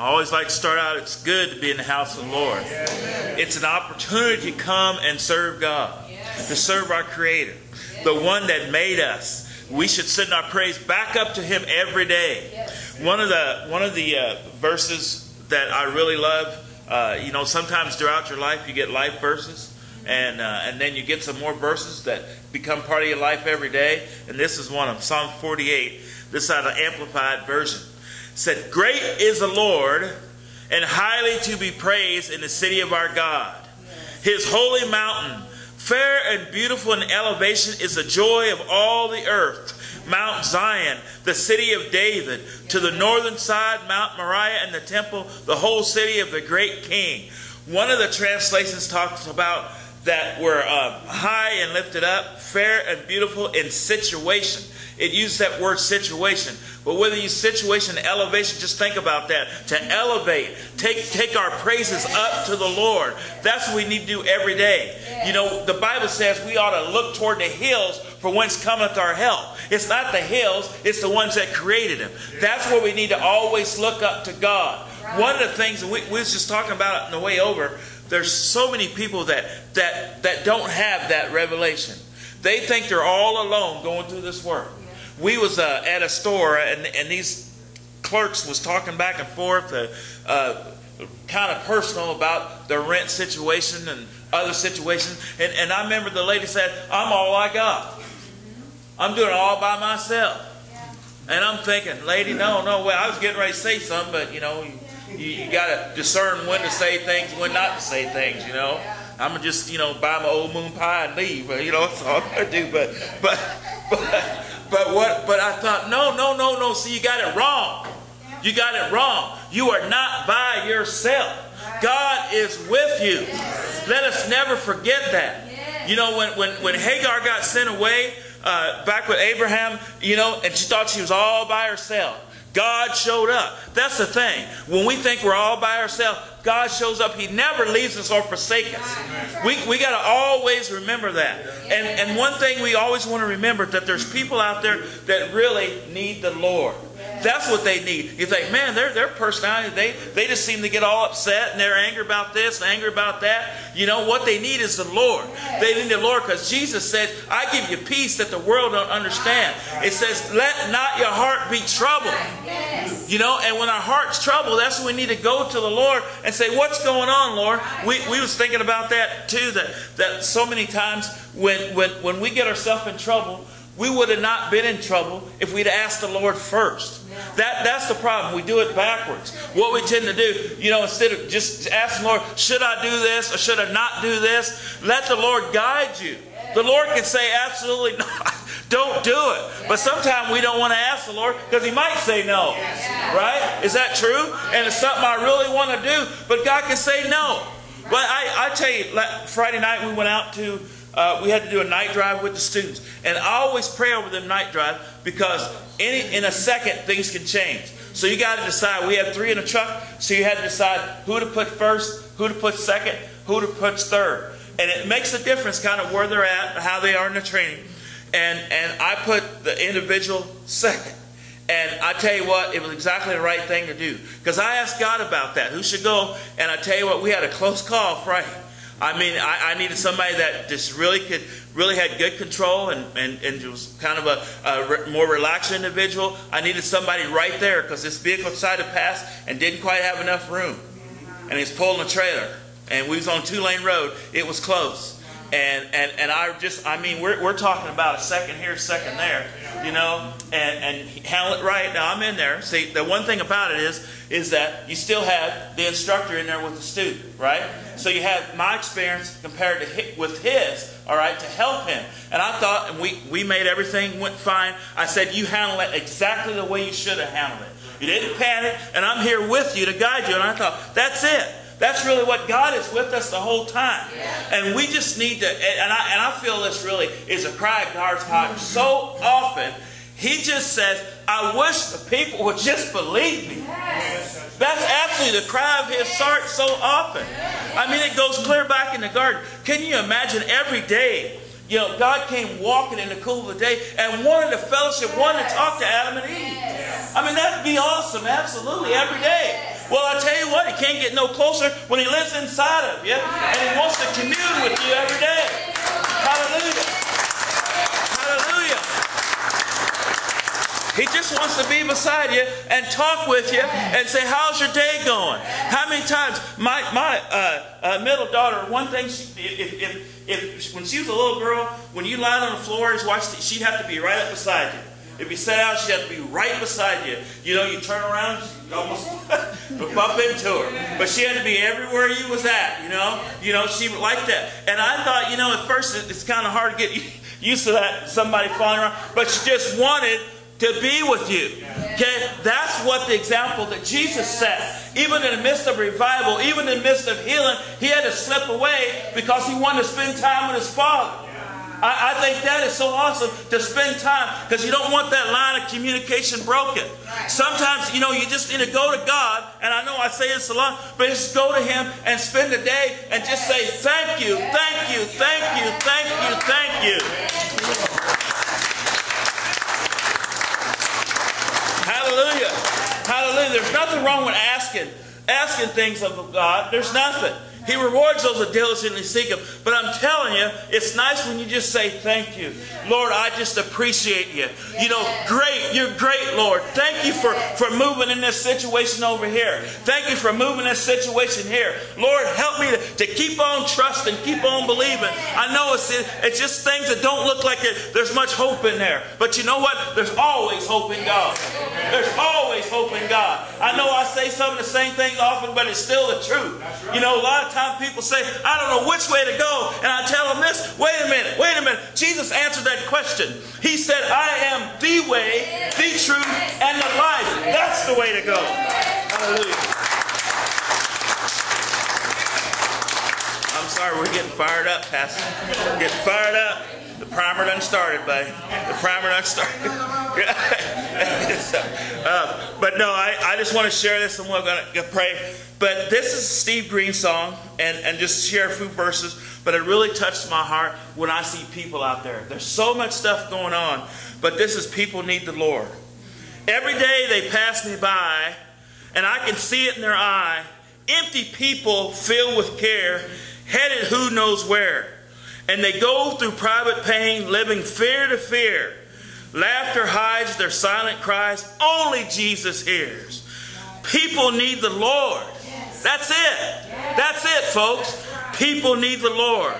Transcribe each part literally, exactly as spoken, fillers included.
I always like to start out, it's good to be in the house of the Lord. Yes. It's an opportunity to come and serve God, yes. to serve our Creator, yes. the one that made us. We should send our praise back up to Him every day. Yes. One of the, one of the uh, verses that I really love, uh, you know, sometimes throughout your life you get life verses, and, uh, and then you get some more verses that become part of your life every day. And this is one of them, Psalm forty-eight, this is out of the Amplified Version. Said, "Great is the Lord, and highly to be praised in the city of our God. His holy mountain, fair and beautiful in elevation, is the joy of all the earth. Mount Zion, the city of David, to the northern side, Mount Moriah and the temple, the whole city of the great king." One of the translations talks about that we're uh, high and lifted up, fair and beautiful in situation. It uses that word situation. But whether you situation and elevation, just think about that. To elevate, take, take our praises up to the Lord. That's what we need to do every day. You know, the Bible says we ought to look toward the hills for whence cometh our help. It's not the hills, it's the ones that created them. That's where we need to always look up to God. One of the things, we, we was just talking about it on the way over, there's so many people that, that, that don't have that revelation. They think they're all alone going through this work. We was uh, at a store, and, and these clerks was talking back and forth, uh, uh, kind of personal about their rent situation and other situations. And, and I remember the lady said, "I'm all I got. I'm doing it all by myself." Yeah. And I'm thinking, lady, no, no way. I was getting ready to say something, but, you know, you, you, you got to discern when to say things, when not to say things, you know. I'm going to just, you know, buy my old moon pie and leave. You know, that's all I do. But, but, but. But what? But I thought, no, no, no, no. See, you got it wrong. You got it wrong. You are not by yourself. God is with you. Let us never forget that. You know, when when when Hagar got sent away uh, back with Abraham, you know, and she thought she was all by herself, God showed up. That's the thing. When we think we're all by ourselves, God shows up. He never leaves us or forsakes us. We, we got to always remember that. And, and one thing we always want to remember, that there's people out there that really need the Lord. That's what they need. You think, man, their, their personality, they, they just seem to get all upset, and they're angry about this, angry about that. You know, what they need is the Lord. They need the Lord, because Jesus said, "I give you peace that the world don't understand." It says, "Let not your heart be troubled." You know, and when our heart's troubled, that's when we need to go to the Lord and say, "What's going on, Lord?" We, we was thinking about that too, that, that so many times when, when, when we get ourselves in trouble, we would have not been in trouble if we'd asked the Lord first. That, that's the problem. We do it backwards. What we tend to do, you know, instead of just asking the Lord, should I do this or should I not do this? Let the Lord guide you. The Lord can say, absolutely not. Don't do it. But sometimes we don't want to ask the Lord because He might say no. Right? Is that true? And it's something I really want to do, but God can say no. But I, I tell you, Friday night we went out to... Uh, we had to do a night drive with the students. And I always pray over them night drive, because any, in a second things can change. So you got to decide. We had three in a truck, so you had to decide who to put first, who to put second, who to put third. And it makes a difference kind of where they're at and how they are in the training. And, and I put the individual second. And I tell you what, it was exactly the right thing to do. Because I asked God about that, who should go. And I tell you what, we had a close call Friday. I mean, I, I needed somebody that just really could, really had good control, and, and, and was kind of a, a re, more relaxed individual. I needed somebody right there, because this vehicle decided to pass and didn't quite have enough room. And he's pulling a trailer. And we was on a two-lane road. It was close. And, and, and I just, I mean, we're, we're talking about a second here, second there, you know, and, and handle it right. Now, I'm in there. See, the one thing about it is, is that you still have the instructor in there with the student, right? So you have my experience compared to his, with his, all right, to help him. And I thought, and we, we made everything went fine. I said, you handle it exactly the way you should have handled it. You didn't panic, and I'm here with you to guide you. And I thought, that's it. That's really what God is with us the whole time. Yeah. And we just need to, and I, and I feel this really is a cry of God's heart. So often, He just says, I wish the people would just believe me. Yes. That's actually the cry of His heart so often. Yes. I mean, it goes clear back in the garden. Can you imagine every day, you know, God came walking in the cool of the day and wanted to fellowship, wanted to talk to Adam and Eve. Yes. I mean, that would be awesome, absolutely, every day. Well, I can't get no closer when he lives inside of you and he wants to commune with you every day. Hallelujah. Hallelujah. He just wants to be beside you and talk with you and say, how's your day going? How many times my, my uh, uh, middle daughter, one thing, she, if, if, if, when she was a little girl, when you lying on the floor and watched it, she'd have to be right up beside you. If you sat out, she'd have to be right beside you. You know, you turn around, she'd almost bump into her. But she had to be everywhere you was at, you know. You know, she liked that. And I thought, you know, at first it, it's kind of hard to get used to that, somebody falling around. But she just wanted to be with you. Okay? That's what the example that Jesus set. Even in the midst of revival, even in the midst of healing, he had to slip away because he wanted to spend time with his Father. I, I think that is so awesome to spend time, because you don't want that line of communication broken. Sometimes, you know, you just need to go to God, and I know I say this a lot, but just go to him and spend the day and just say, thank you, thank you, thank you, thank you, thank you. Hallelujah. Hallelujah. There's nothing wrong with asking, asking things of God. There's nothing. He rewards those that diligently seek him. But I'm telling you, it's nice when you just say, thank you. Lord, I just appreciate you. You know, great. You're great, Lord. Thank you for, for moving in this situation over here. Thank you for moving this situation here. Lord, help me to, to keep on trusting, keep on believing. I know it's, it's just things that don't look like it. There's much hope in there. But you know what? There's always hope in God. There's always hope in God. I know I say some of the same things often, but it's still the truth. You know, a lot of times people say, I don't know which way to go. And I tell them this, wait a minute, wait a minute. Jesus answered that question. He said, I am the way, the truth, and the life. That's the way to go. Hallelujah. I'm sorry, we're getting fired up, Pastor. We're getting fired up. The primer done started, buddy. The primer done started. So, uh, but no, I, I just want to share this and we're going to pray. But this is Steve Green's song, and, and just share a few verses. But it really touched my heart when I see people out there. There's so much stuff going on, but this is people need the Lord. Every day they pass me by, and I can see it in their eye. Empty people filled with care, headed who knows where. And they go through private pain, living fear to fear. Laughter hides their silent cries. Only Jesus hears. People need the Lord. That's it. That's it, folks. People need the Lord.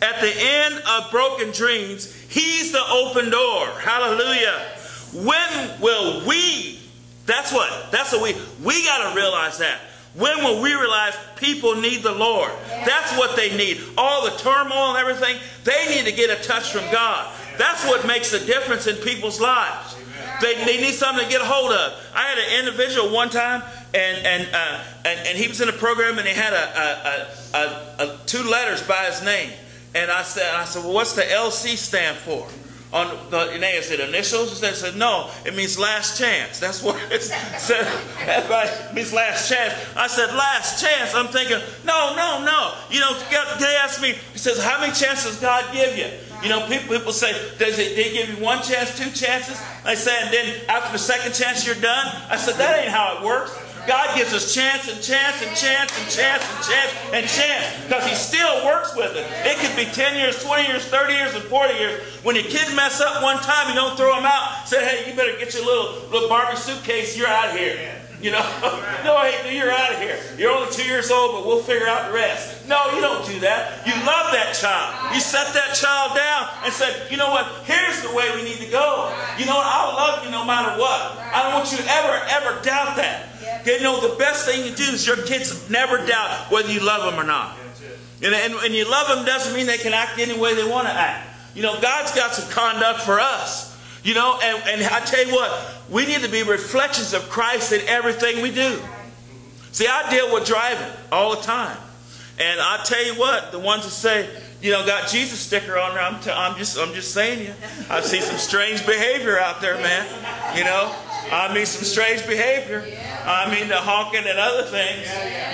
At the end of broken dreams, he's the open door. Hallelujah. When will we, that's what, that's what we, we got to realize that. When will we realize people need the Lord? That's what they need. All the turmoil and everything, they need to get a touch from God. That's what makes the difference in people's lives. They, they need something to get a hold of. I had an individual one time, and and uh, and, and he was in a program, and he had a, a, a, a, a two letters by his name. And I said, I said, well, what's the L C stand for? On the, and they said initials. They said no, it means last chance. That's what it said. It means last chance. I said last chance. I'm thinking no, no, no. You know, they asked me. He says, how many chances does God give you? You know, people, people say, does it, they give you one chance, two chances? I said, and then after the second chance, you're done? I said, that ain't how it works. God gives us chance and chance and chance and chance and chance and chance because he still works with it. It could be ten years, twenty years, thirty years, and forty years. When your kid mess up one time, you don't throw him out. Say, hey, you better get your little, little Barbie suitcase. You're out of here. You know, no, hey, you're out of here. You're only two years old, but we'll figure out the rest. No, you don't do that. You love that child. You set that child down and said, you know what, here's the way we need to go. You know what, I'll love you no matter what. I don't want you to ever, ever doubt that. You know, the best thing you do is your kids never doubt whether you love them or not. And, and, and you love them doesn't mean they can act any way they want to act. You know, God's got some conduct for us. You know, and, and I tell you what, we need to be reflections of Christ in everything we do. See, I deal with driving all the time. And I tell you what, the ones that say, you know, got Jesus sticker on there, I'm, t I'm, just, I'm just saying you. I've seen some strange behavior out there, man. You know, I mean some strange behavior. I mean the honking and other things.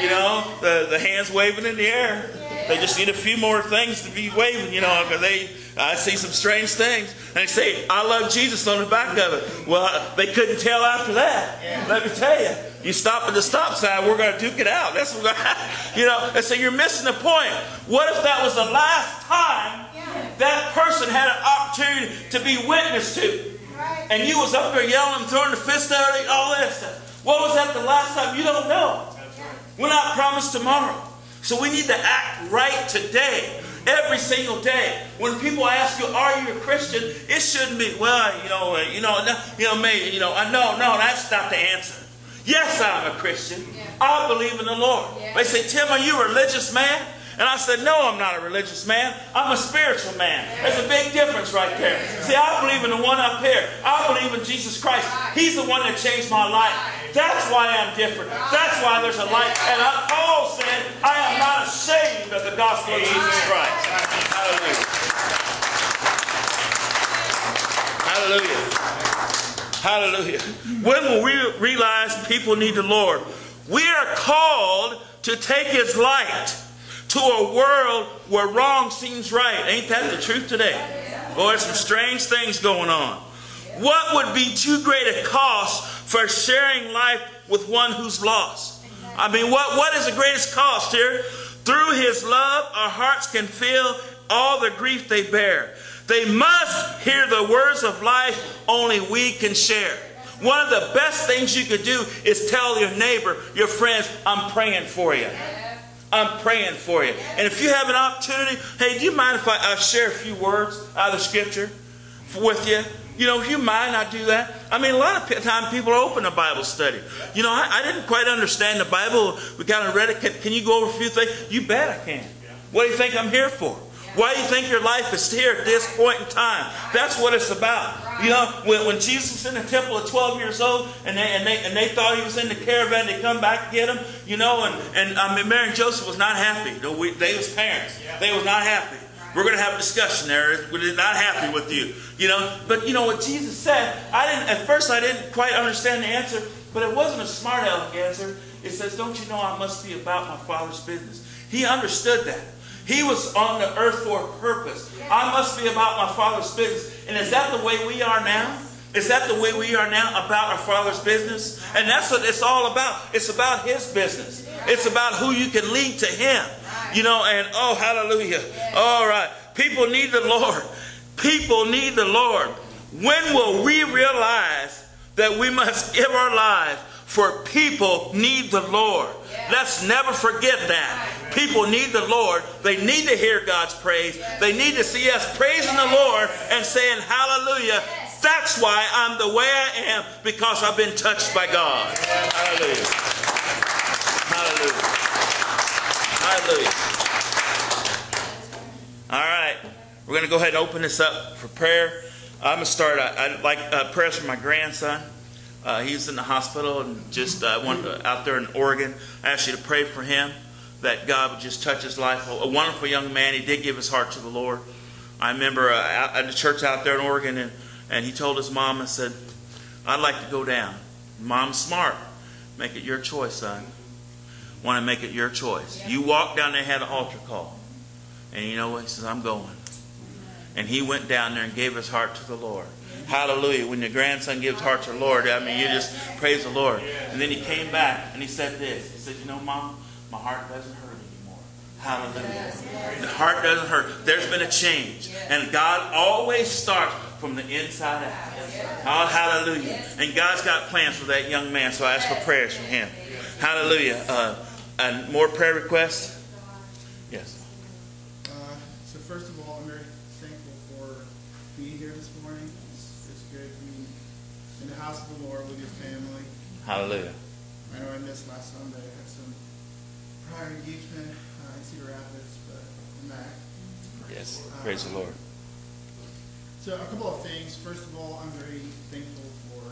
You know, the, the hands waving in the air. They just need a few more things to be waving, you know, because they, I see some strange things. And they say, I love Jesus on the back of it. Well, they couldn't tell after that. Yeah. Let me tell you. You stop at the stop sign, we're going to duke it out. That's what we're going to, you know. And so you're missing the point. What if that was the last time yeah. that person had an opportunity to be witnessed to? Right. And you was up there yelling, throwing the fist at it, all that stuff. What was that the last time? You don't know. Yeah. We're not promised tomorrow. So we need to act right today. Every single day, when people ask you, "Are you a Christian?" it shouldn't be, "Well, you know, you know, no, you know, maybe, you know, I know." No, that's not the answer. Yes, I'm a Christian. Yeah. I believe in the Lord. Yeah. They say, "Tim, are you a religious man?" And I said, "No, I'm not a religious man. I'm a spiritual man." Yeah. There's a big difference right there. Yeah. See, I believe in the one up here. I believe in Jesus Christ. Right. He's the one that changed my life. Right. That's why I'm different. Right. That's why there's a light. And I, Paul said, "I am not ashamed of the gospel of Jesus Christ." Hallelujah. Hallelujah. Hallelujah. When will we realize people need the Lord? We are called to take His light to a world where wrong seems right. Ain't that the truth today? Boy, there's some strange things going on. What would be too great a cost for sharing life with one who's lost? I mean, what, what is the greatest cost here? Through His love, our hearts can feel all the grief they bear. They must hear the words of life only we can share. One of the best things you could do is tell your neighbor, your friends, "I'm praying for you. I'm praying for you." And if you have an opportunity, hey, do you mind if I, I share a few words out of the scripture with you? You know, do you mind I do that? I mean, a lot of time people open a Bible study. You know, I, I didn't quite understand the Bible. We kind of read it. Can, can you go over a few things? You bet I can. What do you think I'm here for? Why do you think your life is here at this point in time? That's what it's about. You know, when, when Jesus was in the temple at twelve years old, and they, and, they, and they thought He was in the caravan, they come back and get Him, you know, and, and I mean, Mary and Joseph was not happy. They was parents. They was not happy. We're going to have a discussion there. We're not happy with you. You know, but you know what Jesus said, I didn't, at first I didn't quite understand the answer, but it wasn't a smart aleck answer. It says, "Don't you know I must be about my Father's business?" He understood that. He was on the earth for a purpose. I must be about my Father's business. And is that the way we are now? Is that the way we are now, about our Father's business? And that's what it's all about. It's about His business. It's about who you can lead to Him. You know, and oh, hallelujah. All right. People need the Lord. People need the Lord. When will we realize that we must give our lives for people need the Lord? Let's never forget that. People need the Lord. They need to hear God's praise. They need to see us praising the Lord and saying hallelujah. That's why I'm the way I am, because I've been touched by God. Hallelujah. Hallelujah. Hallelujah. All right. We're going to go ahead and open this up for prayer. I'm going to start. I, I like uh, prayers for my grandson. Uh, he's in the hospital and just uh, one, uh, out there in Oregon. I asked you to pray for him, that God would just touch his life. A wonderful young man. He did give his heart to the Lord. I remember uh, out at the church out there in Oregon, and, and he told his mom and said, "I'd like to go down." Mom's smart. "Make it your choice, son. Want to make it your choice." Yeah. You walked down there, had an altar call. And you know what? He says, "I'm going." And he went down there and gave his heart to the Lord. Hallelujah. When your grandson gives heart to the Lord, I mean, you just praise the Lord. And then he came back and he said this. He said, "You know, Mom, my heart doesn't hurt anymore." Hallelujah. The heart doesn't hurt. There's been a change. And God always starts from the inside out. Oh, hallelujah. And God's got plans for that young man, so I ask for prayers from him. Hallelujah. Uh, and more prayer requests? Yes. Uh, so first of all, I'm very thankful for being here this morning. It's, it's good being in the house of the Lord with your family. Hallelujah. I know I missed last Sunday. I had some prior engagement uh, in Cedar Rapids, but I'm back. Yes, uh, praise the Lord. So a couple of things. First of all, I'm very thankful for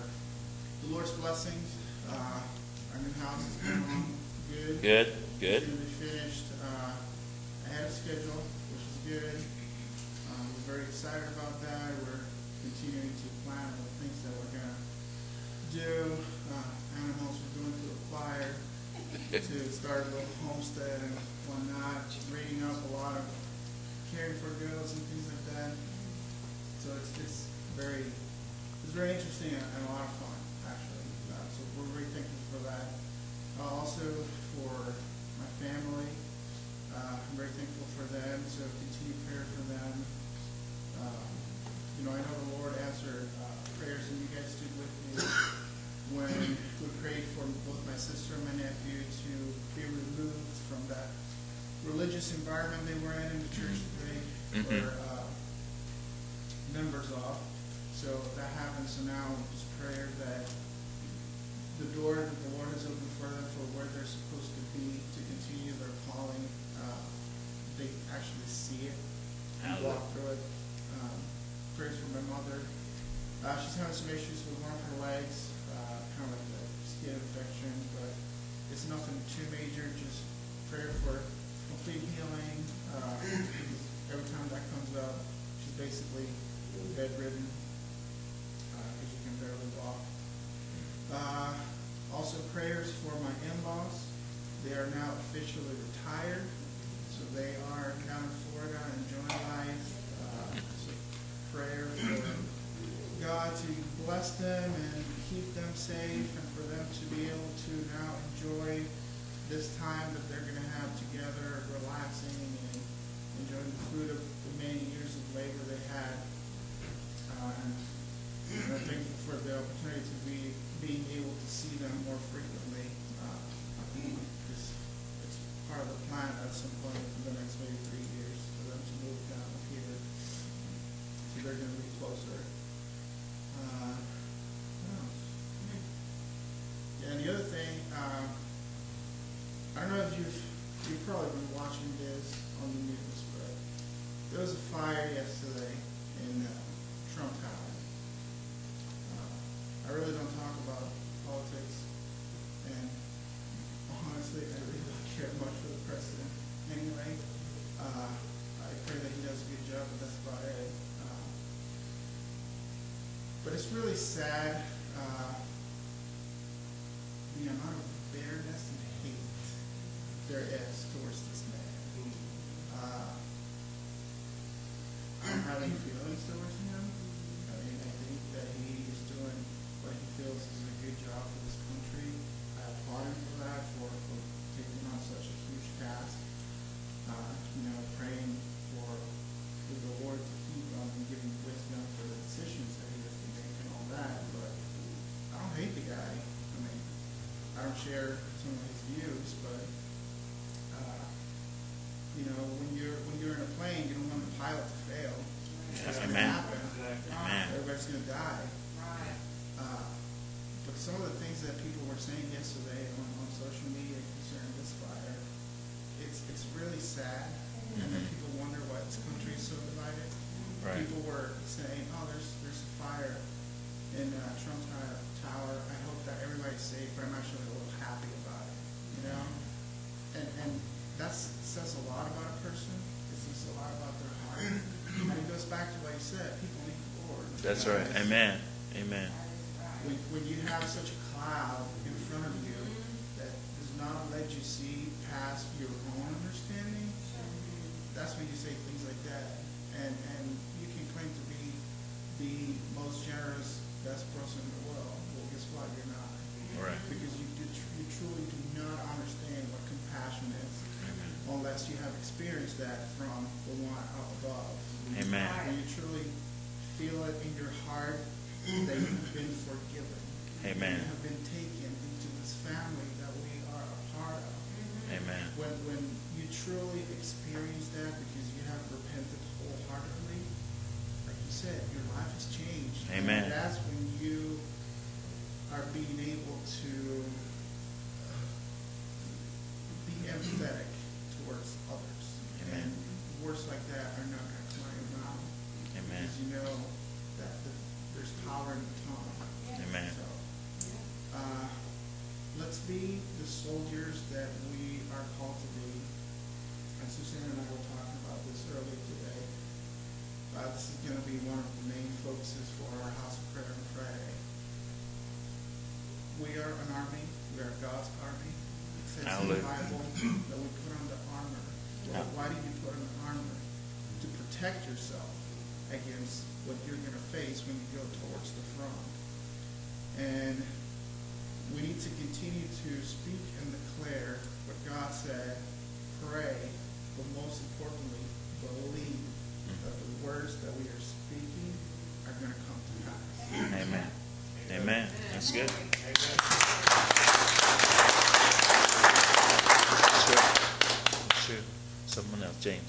the Lord's blessings. Uh, our new house is going on good. Good, good. It's going to be finished uh, ahead of schedule, which is good. Um, we're very excited about that. We're continuing to plan all the things that we're going to do. Uh, animals, we're going to acquire to start a little homestead and whatnot, reading up a lot of caring for girls and things like that. So it's it's very it's very interesting and a lot of fun, actually. Uh, so we're very thankful for that. Uh, also for my family, uh, I'm very thankful for them, so continue prayer for them. Um, you know, I know the Lord answered uh, prayers, and you guys stood with me when we prayed for both my sister and my nephew to be removed from that religious environment they were in, in the church that they mm-hmm. were uh, members of. So that happened, so now just prayer that the door that the Lord has opened for them for where they're supposed to be to continue their calling, uh, they actually see it and walk through it. Um, prayers for my mother. Uh, she's having some issues with one of her legs, uh, kind of like a skin infection, but it's nothing too major, just prayer for complete healing. Uh, every time that comes up, she's basically bedridden. Uh, also prayers for my in-laws. They are now officially retired, so they are down in Florida enjoying life. Uh, so prayer for God to bless them and keep them safe, and for them to be able to now enjoy this time that they're going to have together, relaxing and enjoying the fruit of the many years of labor they had. Uh, and I'm thankful for the opportunity to be being able to see them more frequently. Uh, it's, it's part of the plan at some point in the next maybe three years for them to move down here. So they're going to be closer. Uh, yeah, and the other thing, uh, I don't know if you've, you've probably been watching this on the news, but there was a fire yesterday in uh, Trump Tower. I really don't talk about politics, and honestly, I really don't care much for the president anyway. Uh, I pray that he does a good job, but that's about it. Uh, but it's really sad, uh, the amount of bitterness and hate there is towards this man. Uh, I don't have any feelings towards him. I mean, I think that he is doing feels is a good job for this country. I applaud him for that, for, for taking on such a huge task. Uh, you know, praying for, for the Lord to keep on um, giving wisdom for the decisions that he has to make and all that. But I don't hate the guy. I mean, I don't share some of his views, but uh, you know, when you're when you're in a plane, you don't want the pilot to fail. That's going to happen. Exactly. Everybody's going to die. Right. Uh, But some of the things that people were saying yesterday on, on social media concerning this fire, it's it's really sad. Mm-hmm. And then people wonder why this country is so divided. Right. People were saying, oh, there's there's a fire in uh, Trump Tower. I hope that everybody's safe, but I'm actually a little happy about it, you know? And and that says a lot about a person. It says a lot about their heart. And it goes back to what you said. People need the Lord. That's right. Amen. Amen. When, when you have such a cloud in front of you that does not let you see past your own understanding, that's when you say things like that. And and you can claim to be the most generous, best person in the world. Well, guess what? You're not. Right. Because you, do, you truly do not understand what compassion is. Amen. Unless you have experienced that from the one up above. Amen. When you truly feel it in your heart, that you have been forgiven. Amen. You have been taken into this family that we are a part of. Amen. When, when you truly experience that because you have repented wholeheartedly, like you said, your life has changed. Amen. And that's when you are being able to be empathetic towards others. Amen. And words like that are not going to climb out. Amen. Because you know that the there's power in the tongue. Amen. So, uh, let's be the soldiers that we are called to be. And Susanna and I were talking about this earlier today. Uh, this is going to be one of the main focuses for our House of Prayer on Friday. We are an army. We are God's army. It says in the Bible that we put on the armor. Well, why do you put on the armor? To protect yourself against what you're going to face when you go towards the front. And we need to continue to speak and declare what God said, pray, but most importantly, believe that the words that we are speaking are going to come to pass. Amen. Amen. Amen. That's good. Amen. Sure. Sure. Someone else, James.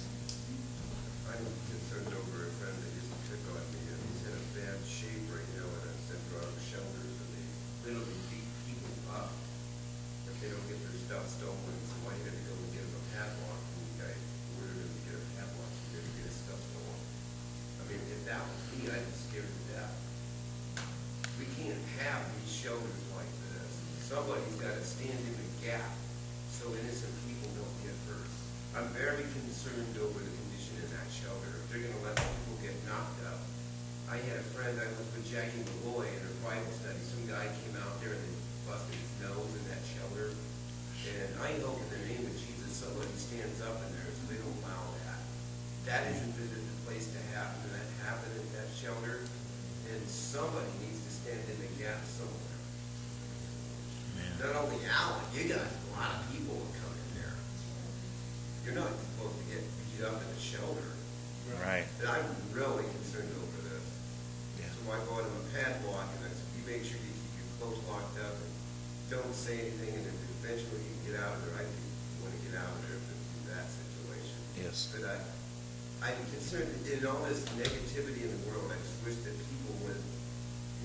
In all this negativity in the world, I just wish that people would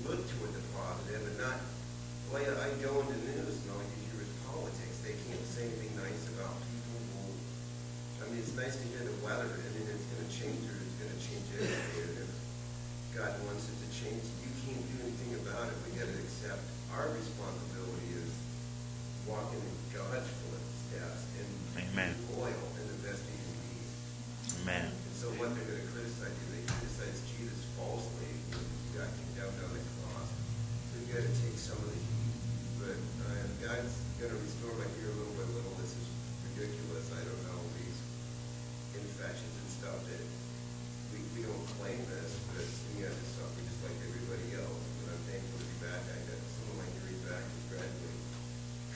look toward the positive and not, well, I go into the news and all you hear is politics. They can't say anything nice about people. I mean, it's nice to hear the weather. I mean, it's going to change or it's going to change everything. And if God wants it to change, you can't do anything about it. We got to accept our responsibility is walking in God's footsteps and Amen. Oil and investing in peace. Amen. So what they're going to criticize you, they criticize Jesus falsely. He got kicked out on the cross. We've got to take some of the heat. But uh, God's going to restore my ear little by little. This is ridiculous. I don't know these infections and stuff that we, we don't claim this, but we have to suffer just like everybody else. But I'm thankful to be back. I got some of my hearing back and gradually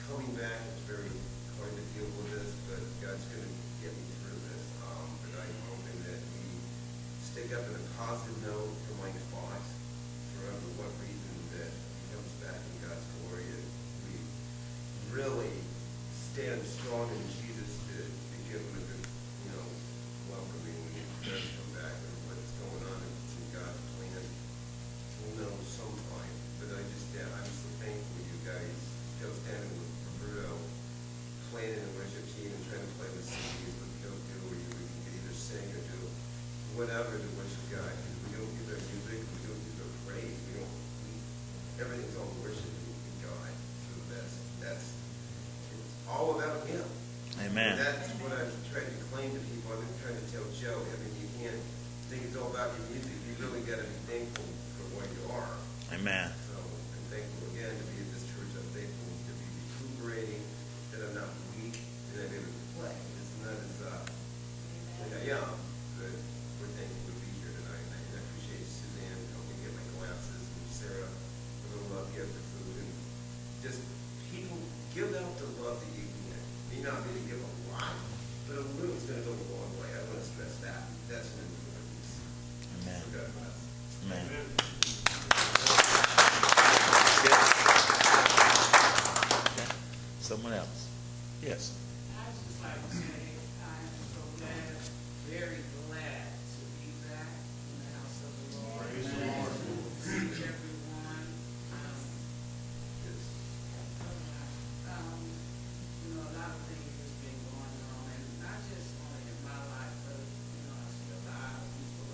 coming back. It's very hard to deal with this, but God's going to get me through this. Um, but I'm hoping that we stick up in a positive note for Mike Fox, for what reason that he comes back in God's glory, and we really stand strong in Jesus to, to give him a good, you know, welcoming when he does come back and what's going on and it's in God's plan. We'll know sometime, but I just, yeah, I'm so thankful you guys go standing with Bruno, playing in the worship team and trying to play with C Ds, but we don't do where you can either sing or do whatever to worship God. Because we don't give our music, we don't give our praise, we don't, we, everything's all worship to God. So that's, that's, it's all about Him. Amen. And that's what I've tried to claim to people. I've been trying to tell Joe, I mean, you can't think it's all about your music. You really got to be thankful for what you are. Amen. So I'm thankful again to be in this church. I'm thankful to be recuperating, that I'm not weak, and that I would play. It's not as uh, like I am, but we're thankful to be here tonight. And I appreciate Suzanne helping get my glasses, and Sarah for the love you have for food. And just people, give out the love that you can. You know, I mean, to give a lot, but a little is going to go a long way. I want to stress that. That's an importance. Amen. So God bless. Amen. Amen. Someone else. Yes. I would just like to say I'm so glad, very glad to be back in the house of the Lord. Praise the Lord. To see everyone. Um, um, you know, a lot of things have been going on, and not just only in my life, but you know, I see a lot of people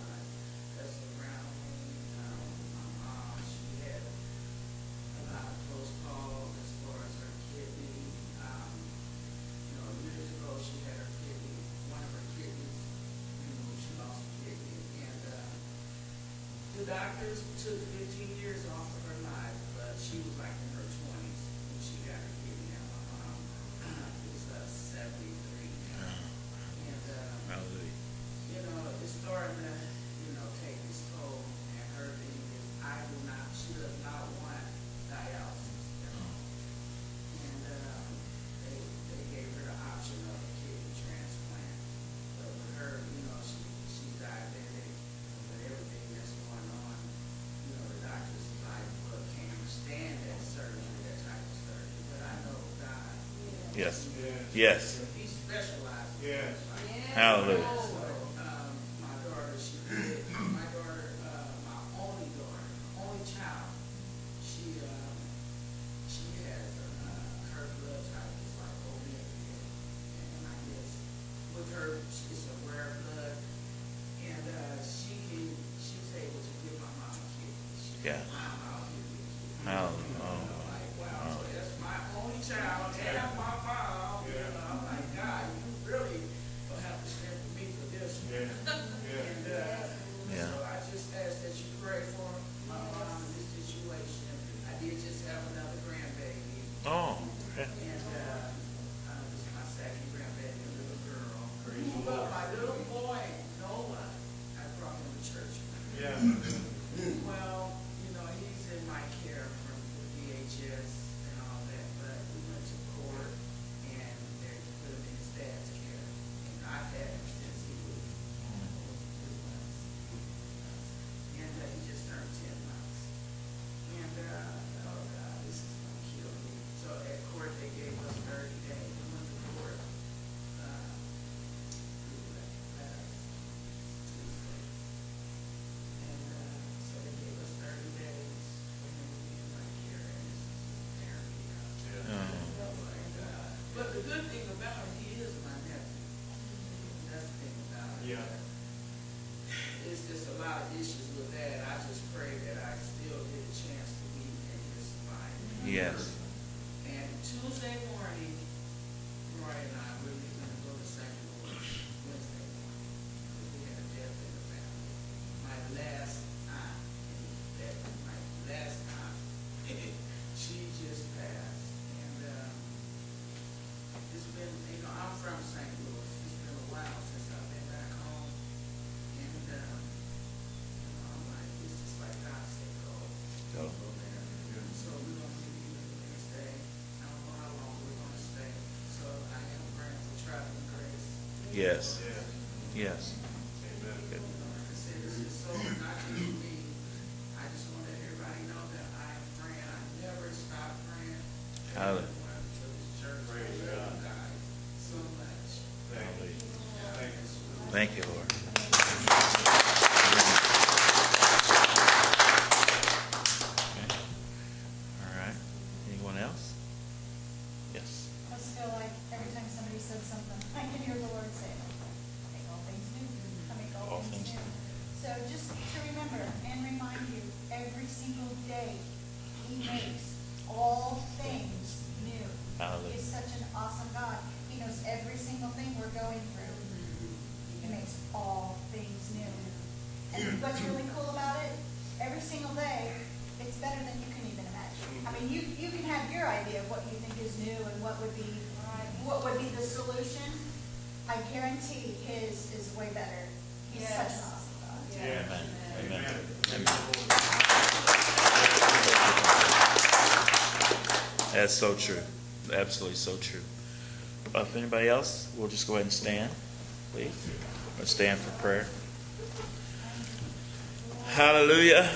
that's around me. Um, my mom, she had a lot of close calls as far as her kidney. Years ago, she had her kidney, one of her kidneys, you know, she lost her kidney, and uh, the doctors took fifteen years off of her life, but she was like in her twenties when she got her kidney out. My mom was uh, seventy-three, and uh, you know, it's starting to, you know, take its toll, and her thing is, I do not, she does not want dialysis, you know, Yes. He specializes. Yes. Hallelujah. Yes. Yes. Amen. Good. Hallelujah. Thank you, Lord. That's so true. Absolutely so true. Uh, if anybody else, we'll just go ahead and stand, please. Let's stand for prayer. Hallelujah.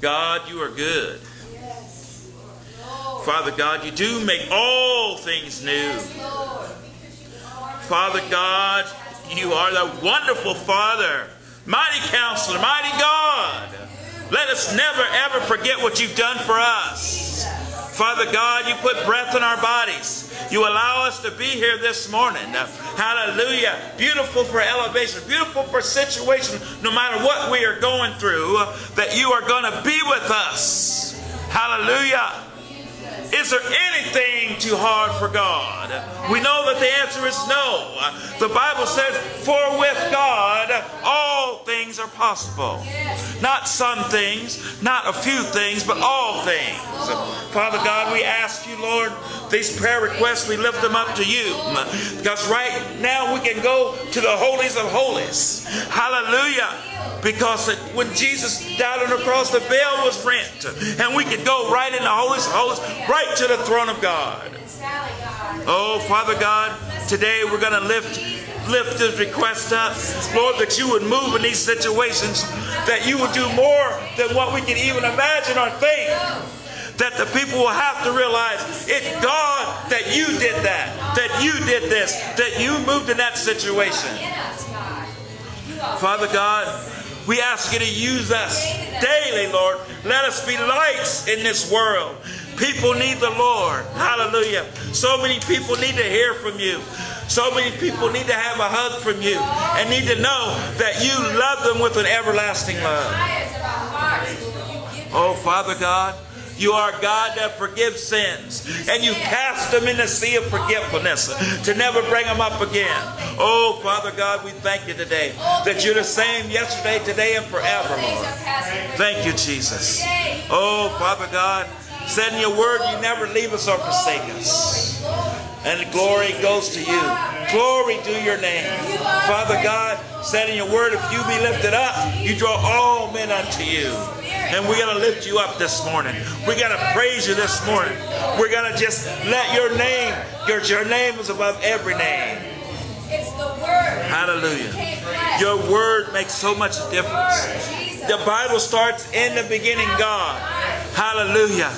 God, you are good. Yes. Father God, you do make all things new. Yes, Father God, you are the wonderful Father, mighty counselor, mighty God. Let us never, ever forget what you've done for us. Father God, you put breath in our bodies. You allow us to be here this morning. Hallelujah. Beautiful for elevation. Beautiful for situation. No matter what we are going through, that you are going to be with us. Hallelujah. Is there anything too hard for God? We know that the answer is no. The Bible says, for with God, all things are possible. Not some things, not a few things, but all things. Father God, we ask you, Lord, these prayer requests, we lift them up to you. Because right now we can go to the holies of holies. Hallelujah. Because when Jesus died on the cross, the veil was rent. And we could go right in the holies of holies, right to the throne of God. Oh, Father God, today we're going to lift lift this request up. Lord, that you would move in these situations, that you would do more than what we can even imagine or think. that the people will have to realize it's God that you did that, that you did this, that you moved in that situation. Father God, we ask you to use us daily, Lord. Let us be lights in this world. People need the Lord. Hallelujah. So many people need to hear from you. So many people need to have a hug from you and need to know that you love them with an everlasting love. Oh, Father God, you are a God that forgives sins, and you cast them in the sea of forgetfulness to never bring them up again. Oh, Father God, we thank you today that you're the same yesterday, today, and forever, Lord. Thank you, Jesus. Oh, Father God, send your word, you never leave us or forsake us. And the glory goes to you. Glory to your name. Father God, send in your word, if you be lifted up, you draw all men unto you. And we're going to lift you up this morning. We're going to praise you this morning. We're going to just let your name, your, your name is above every name. It's the word. Hallelujah. Your word makes so much difference. The Bible starts in the beginning, God. Hallelujah.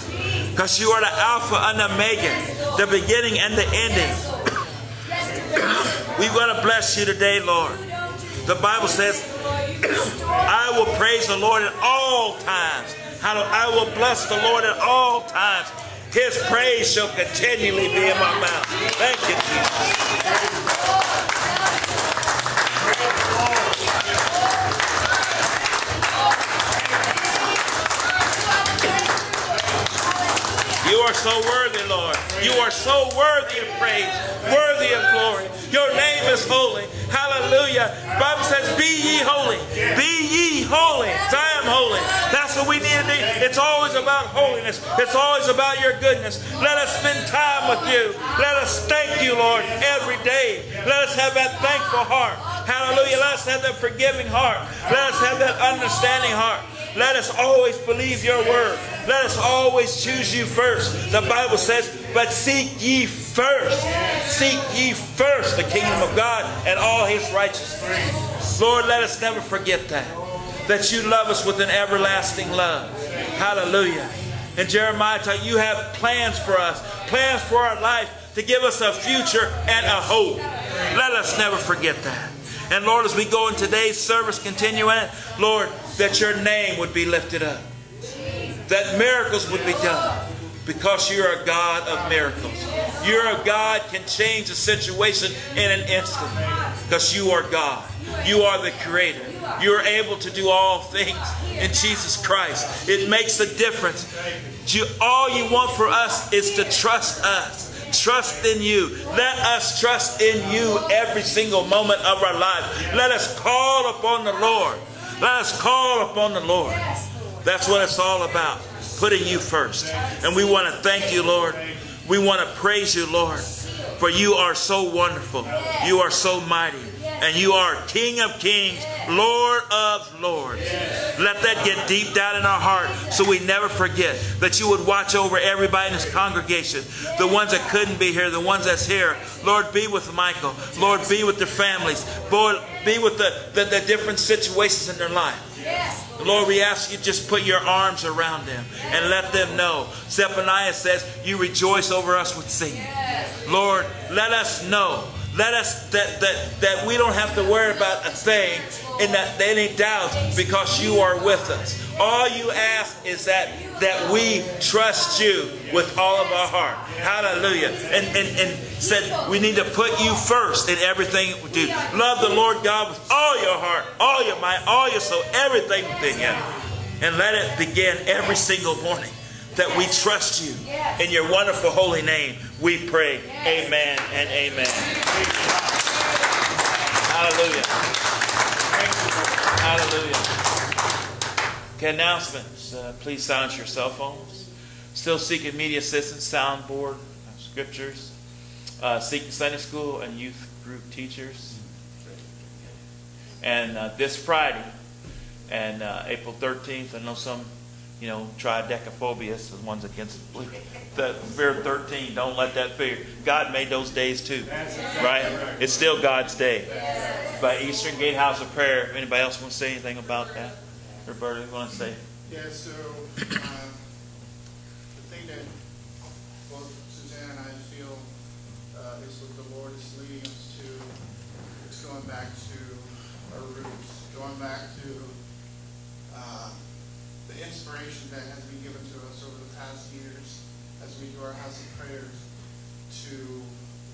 Because you are the Alpha and the Omega, the beginning and the ending. We want to bless you today, Lord. The Bible says, I will praise the Lord at all times. I will bless the Lord at all times. His praise shall continually be in my mouth. Thank you, Jesus. You are so worthy, Lord. You are so worthy of praise, worthy of glory. Your name is holy. Hallelujah. The Bible says, be ye holy. Be ye holy. I am holy. That's what we need to do. It's always about holiness. It's always about your goodness. Let us spend time with you. Let us thank you, Lord, every day. Let us have that thankful heart. Hallelujah. Let us have that forgiving heart. Let us have that understanding heart. Let us always believe your word. Let us always choose you first. The Bible says, but seek ye first. Seek ye first the kingdom of God and all his righteousness. Lord, let us never forget that. That you love us with an everlasting love. Hallelujah. And Jeremiah, you have plans for us. Plans for our life to give us a future and a hope. Let us never forget that. And Lord, as we go in today's service, continuing it, Lord, that your name would be lifted up. That miracles would be done. Because you're a God of miracles. You're a God can change a situation in an instant. Because you are God. You are the creator. You are able to do all things in Jesus Christ. It makes a difference. You, all you want for us is to trust us. Trust in you. Let us trust in you every single moment of our life. Let us call upon the Lord. Let us call upon the Lord. That's what it's all about. Putting you first. And we want to thank you, Lord. We want to praise you, Lord. For you are so wonderful. You are so mighty. And you are King of kings, Lord of lords. Let that get deep down in our heart so we never forget that you would watch over everybody in this congregation. The ones that couldn't be here, the ones that's here. Lord, be with Michael. Lord, be with their families. Lord, be with the, the, the different situations in their life. Lord, we ask you just put your arms around them and let them know. Zephaniah says, you rejoice over us with singing. Lord, let us know. Let us, that, that, that we don't have to worry about a thing and that any doubts because you are with us. All you ask is that, that we trust you with all of our heart. Hallelujah. And, and, and said we need to put you first in everything we do. Love the Lord God with all your heart, all your mind, all your soul, everything within you. And let it begin every single morning that we trust you. In your wonderful holy name, we pray. Amen and amen. Hallelujah. Hallelujah. Okay, announcements. Uh, please silence your cell phones. Still seeking media assistance, soundboard, scriptures. Uh, seeking Sunday school and youth group teachers. And uh, this Friday, and uh, April thirteenth, I know some You know, tridecaphobia is the ones against the fear thirteen. Don't let that fear. God made those days too, right? It's still God's day. By Eastern Gate House of Prayer. If anybody else want to say anything about that? Roberta, you want to say? Yeah, so uh, the thing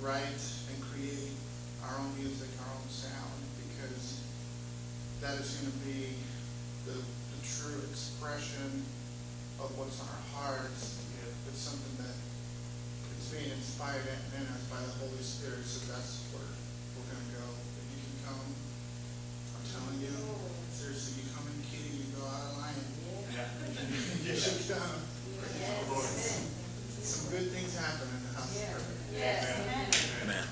write and create our own music, our own sound, because that is going to be the, the true expression of what's on our hearts. Yeah. It's something that it's being inspired in us by the Holy Spirit, so that's where we're going to go. If you can come, I'm telling you, seriously, you come in kitty, you go out of line. Yeah. You should come. Yes. Some good things happen in the house. Yeah. Yes. Amen. Amen.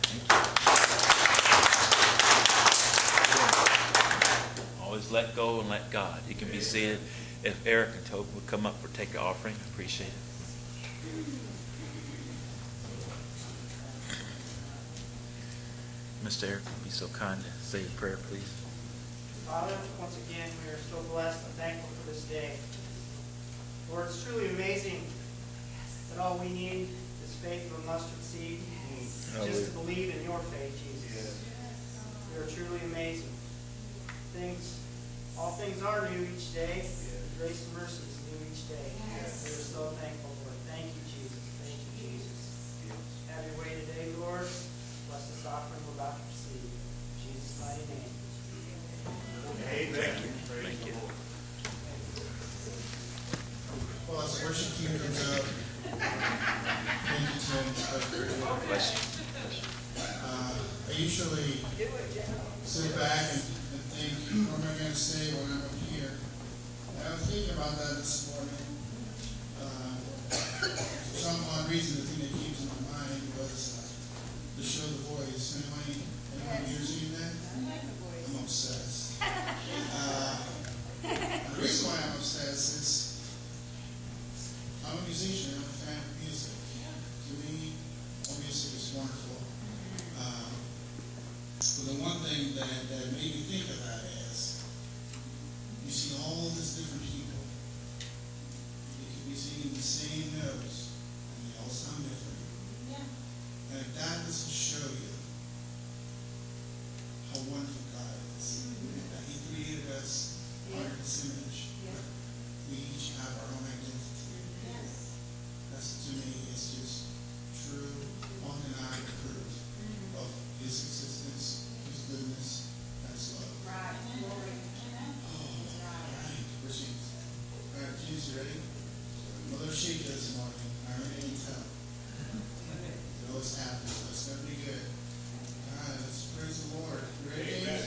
Amen. Always let go and let God. It can be said. If Eric and Toby would come up for take an offering, I appreciate it. Mister Eric, be so kind to say a prayer, please. Father, once again, we are so blessed and thankful for this day. Lord, it's truly amazing that all we need is faith of a mustard seed, yes. just to believe in your faith, Jesus. You yes. are truly amazing. Things, all things are new each day. Yes. Grace and mercy is new each day. Yes. We are so thankful, Lord. Thank you, Jesus. Thank you, Jesus. Yes. Have your way today, Lord. Bless this offering we're about to receive. In Jesus' mighty name. Amen. Thank you. Thank you. Well, let's worship you and uh, thank you to him. Bless you. Uh, I usually sit back and, and think, what am I going to say when I'm here? I was thinking about that this morning. Uh, for some odd reason, the thing that came to my mind was uh, the show The Voice. Anyone, anyone here seen that? I'm obsessed. Uh, the reason why I'm obsessed is I'm a musician. I'm a fan of music. To me, all music is wonderful. Uh, but the one thing that, that made me think about it, you see all these different people. They could be singing the same notes, and they all sound different. Yeah. And if that doesn't show you how wonderful God is, mm-hmm. that He created us yeah. under His image, yeah. we each have our own identity. Yes. That's, to me, is just true, undeniable proof mm-hmm. of His existence, His goodness, and His love. Right. Glory. Alright, James, you ready? Mother Sheikah this morning. I already can tell. It always happens, so it's going to be good. Alright, let's praise the Lord. Ready? Amen.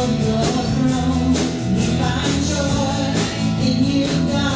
Your throne, we find joy in you, God.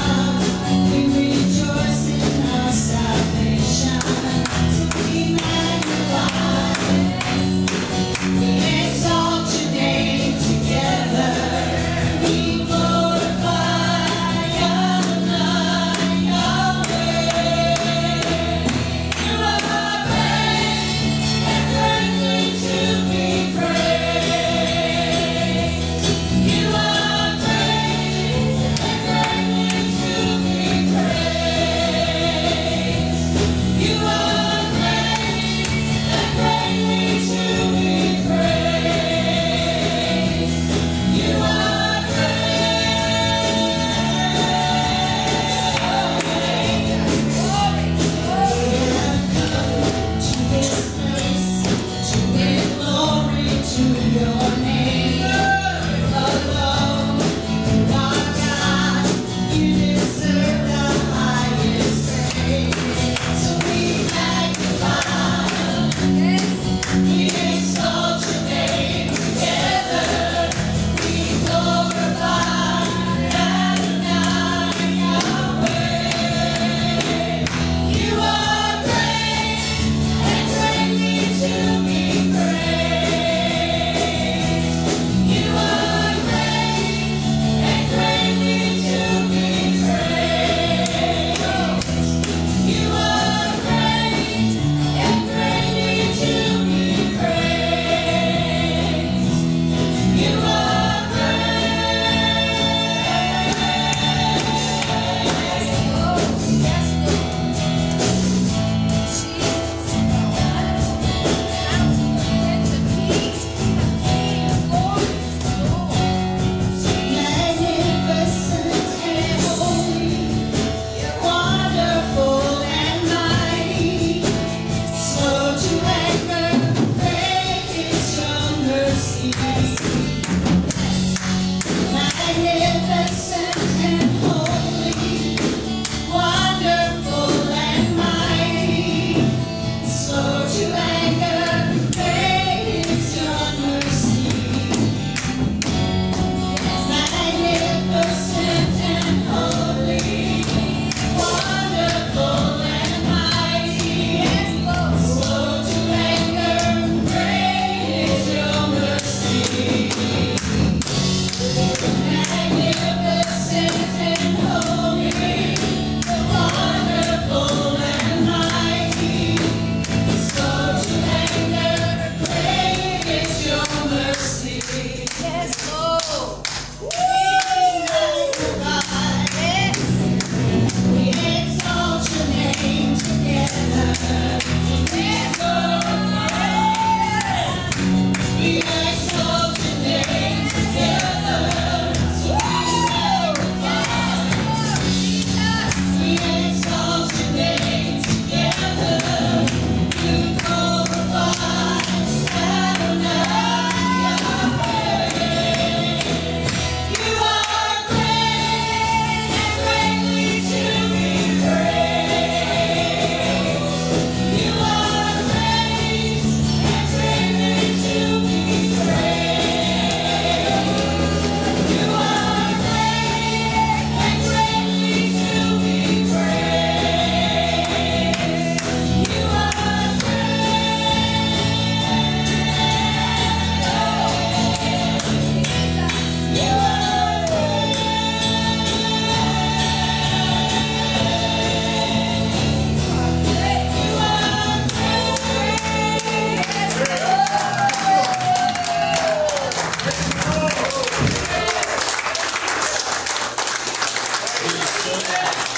Thank you.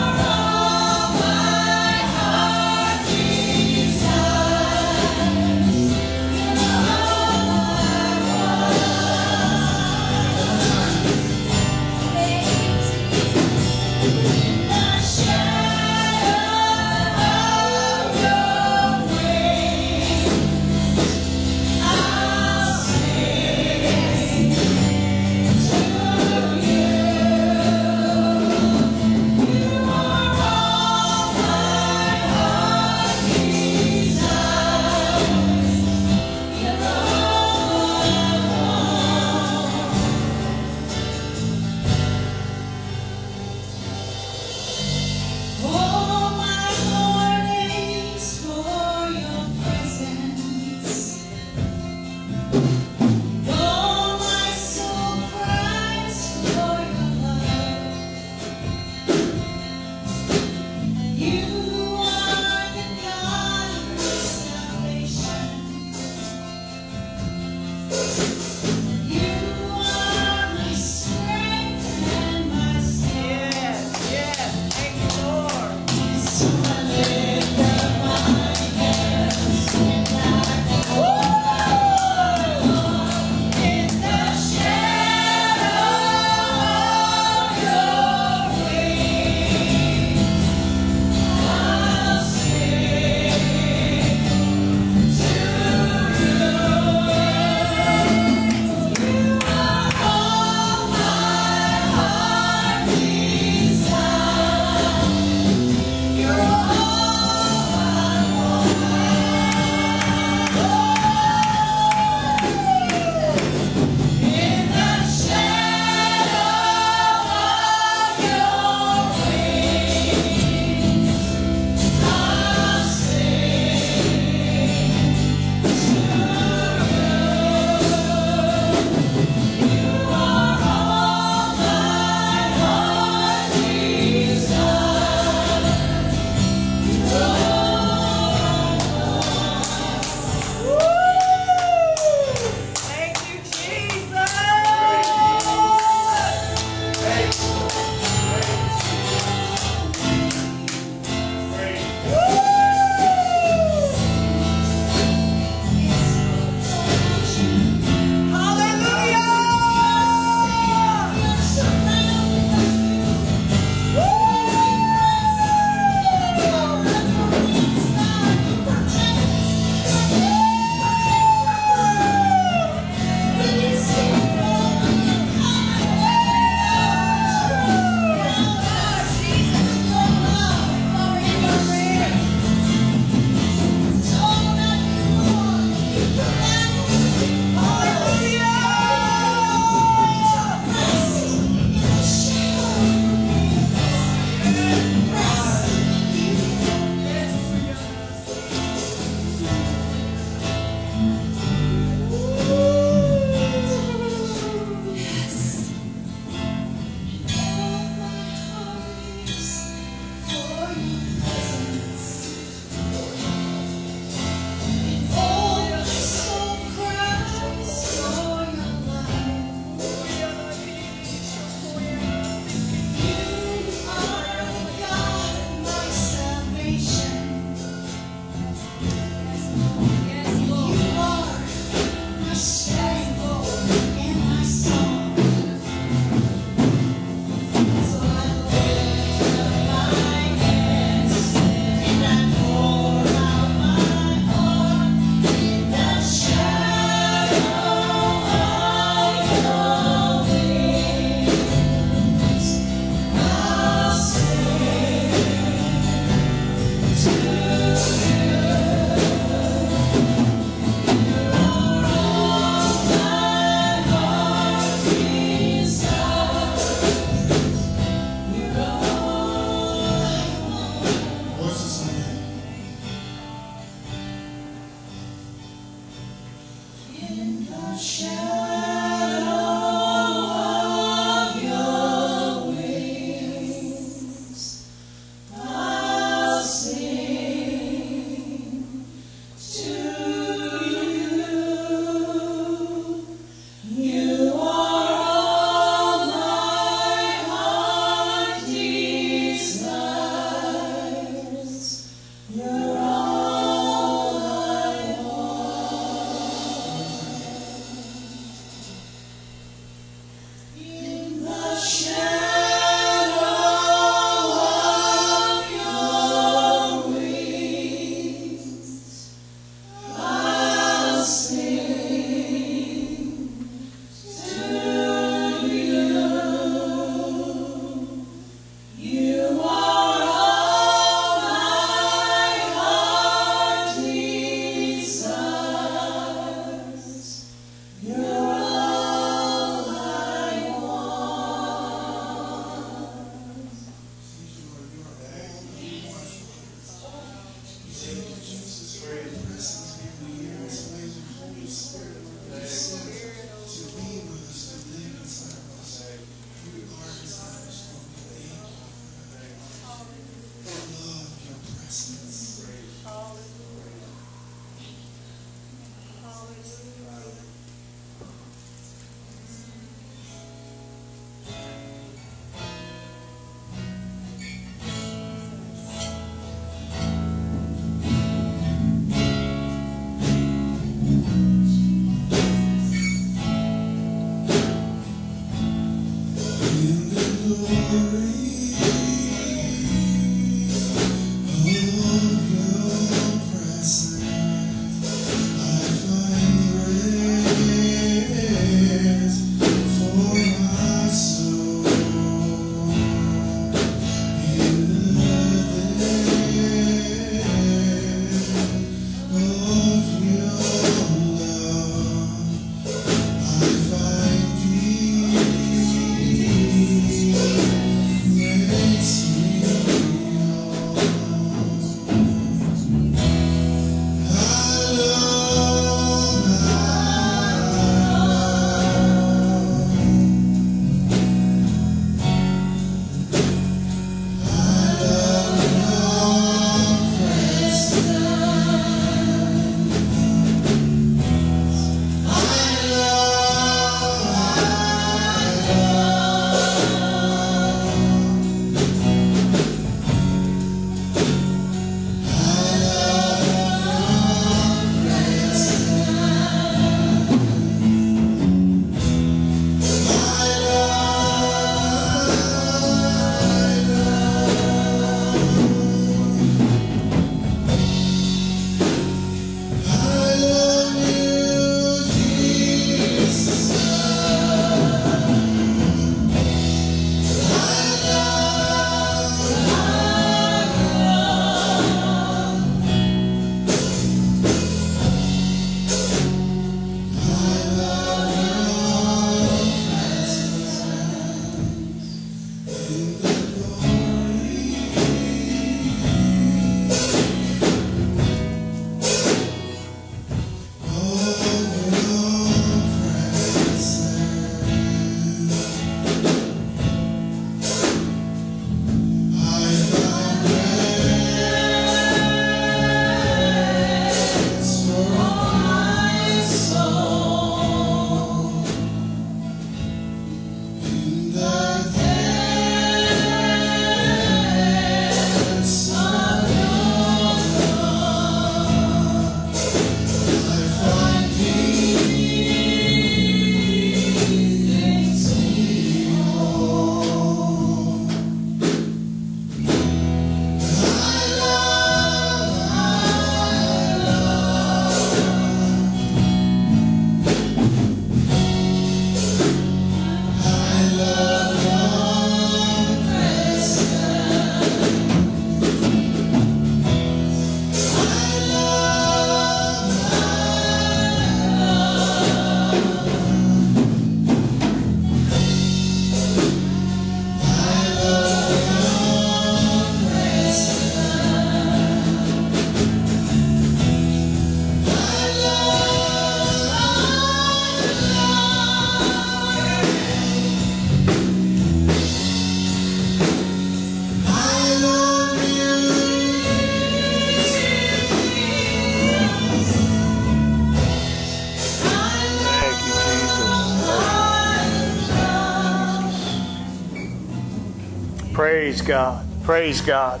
Praise God. Praise God.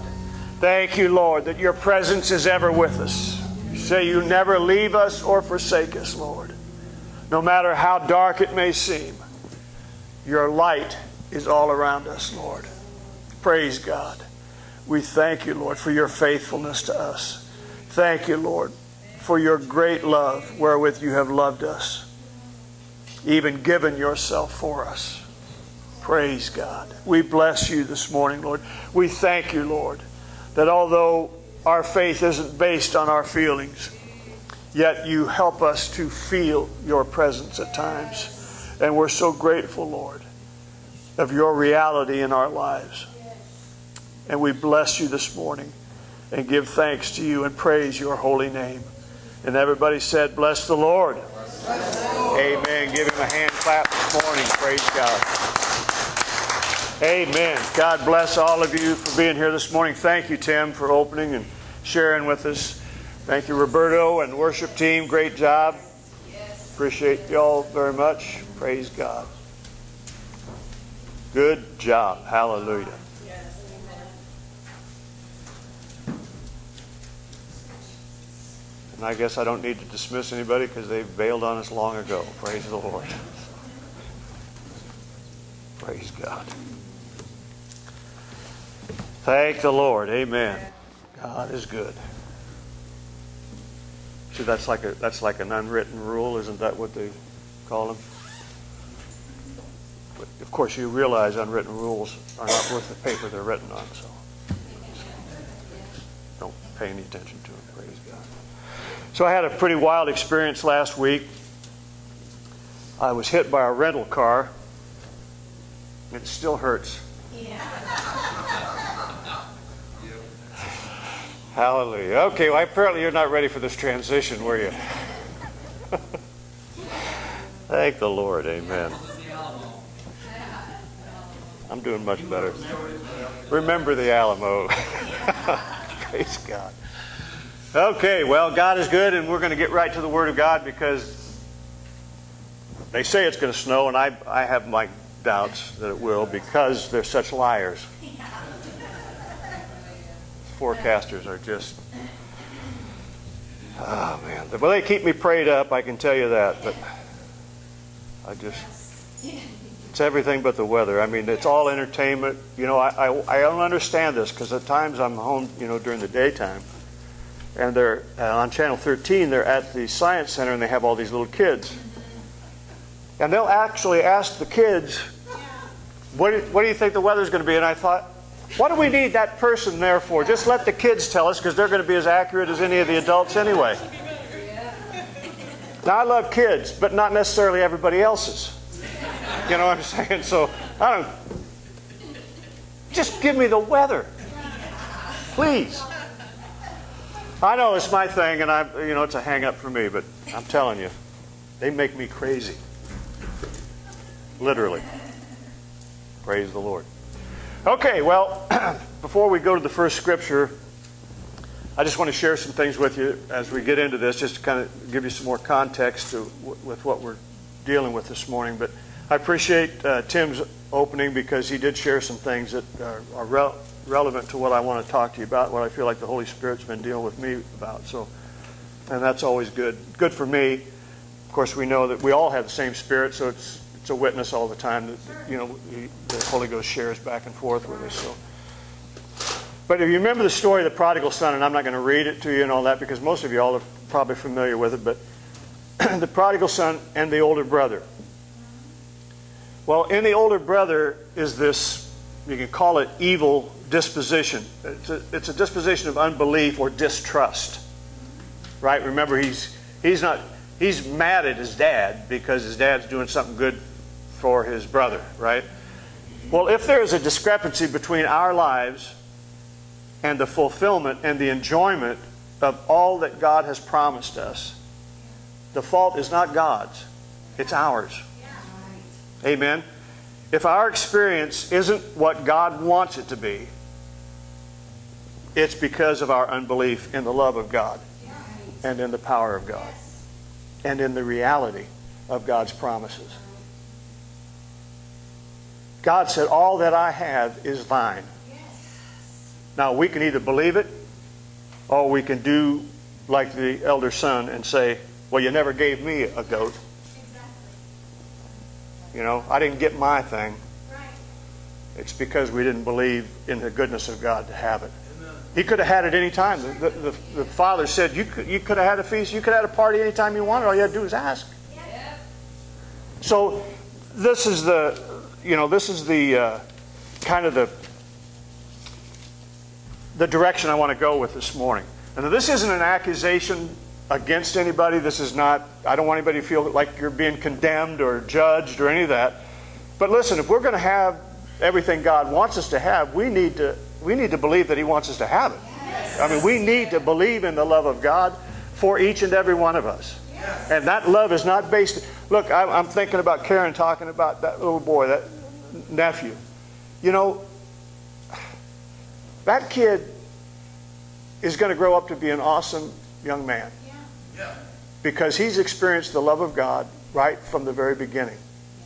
Thank you, Lord, that your presence is ever with us. You say you never leave us or forsake us, Lord. No matter how dark it may seem, your light is all around us, Lord. Praise God. We thank you, Lord, for your faithfulness to us. Thank you, Lord, for your great love wherewith you have loved us, even given yourself for us. Praise God. We bless you this morning, Lord. We thank you, Lord, that although our faith isn't based on our feelings, yet you help us to feel your presence at times. And we're so grateful, Lord, of your reality in our lives. And we bless you this morning and give thanks to you and praise your holy name. And everybody said, bless the Lord. Bless the Lord. Amen. Give him a hand clap this morning. Praise God. Amen. God bless all of you for being here this morning. Thank you, Tim, for opening and sharing with us. Thank you, Roberto and worship team. Great job. Appreciate y'all very much. Praise God. Good job. Hallelujah. And I guess I don't need to dismiss anybody because they bailed on us long ago. Praise the Lord. Praise God. Thank the Lord. Amen. God is good. See, that's like a that's like an unwritten rule, isn't that what they call them? But of course, you realize unwritten rules are not worth the paper they're written on, so don't pay any attention to them. Praise God. So I had a pretty wild experience last week. I was hit by a rental car. It still hurts. Yeah. Hallelujah. Okay, well, apparently you're not ready for this transition, were you? Thank the Lord. Amen. I'm doing much better. Remember the Alamo. Praise God. Okay, well, God is good, and we're going to get right to the Word of God because they say it's going to snow, and I, I have my doubts that it will because they're such liars. Forecasters are just, oh, man. Well, they keep me prayed up, I can tell you that, but I just, it's everything but the weather. I mean, it's all entertainment. You know, I, I, I don't understand this because at times I'm home, you know, during the daytime. And they're uh, on Channel thirteen, they're at the Science Center, and they have all these little kids. And they'll actually ask the kids, what do, what do you think the weather's going to be? And I thought, what do we need that person there for? Just let the kids tell us, because they're going to be as accurate as any of the adults anyway. Now, I love kids, but not necessarily everybody else's. You know what I'm saying? So, I don't... Just give me the weather. Please. I know it's my thing, and I, you know, it's a hang-up for me, but I'm telling you, they make me crazy. Literally. Praise the Lord. Okay, well, before we go to the first scripture, I just want to share some things with you as we get into this, just to kind of give you some more context to, with what we're dealing with this morning. But I appreciate uh, Tim's opening because he did share some things that are, are relevant. relevant to what I want to talk to you about, what I feel like the Holy Spirit's been dealing with me about. So, and that's always good. Good for me. Of course, we know that we all have the same Spirit, so it's it's a witness all the time that, you know, the Holy Ghost shares back and forth with us. So, but if you remember the story of the prodigal son, and I'm not going to read it to you and all that because most of you all are probably familiar with it, but the prodigal son and the older brother. Well, in the older brother is this, you can call it evil disposition. It's a, it's a disposition of unbelief or distrust, right? Remember, he's he's not he's mad at his dad because his dad's doing something good for his brother, right? Well, if there is a discrepancy between our lives and the fulfillment and the enjoyment of all that God has promised us, the fault is not God's; it's ours. Amen. If our experience isn't what God wants it to be, it's because of our unbelief in the love of God and in the power of God and in the reality of God's promises. God said, all that I have is thine. Now, we can either believe it or we can do like the elder son and say, well, you never gave me a goat. You know, I didn't get my thing. Right. It's because we didn't believe in the goodness of God to have it. Amen. He could have had it any time. The, the, the, the father said, you could, you could have had a feast. You could have had a party any time you wanted. All you had to do was ask. Yeah. So this is the, you know, this is the uh, kind of the, the direction I want to go with this morning. And this isn't an accusation against anybody. This is not, I don't want anybody to feel like you're being condemned or judged or any of that. But listen, if we're going to have everything God wants us to have, we need to, we need to believe that He wants us to have it. Yes. I mean, we need to believe in the love of God for each and every one of us. Yes. And that love is not based, look, I, I'm thinking about Karen talking about that little boy, that nephew. You know, that kid is going to grow up to be an awesome young man. Because he's experienced the love of God right from the very beginning.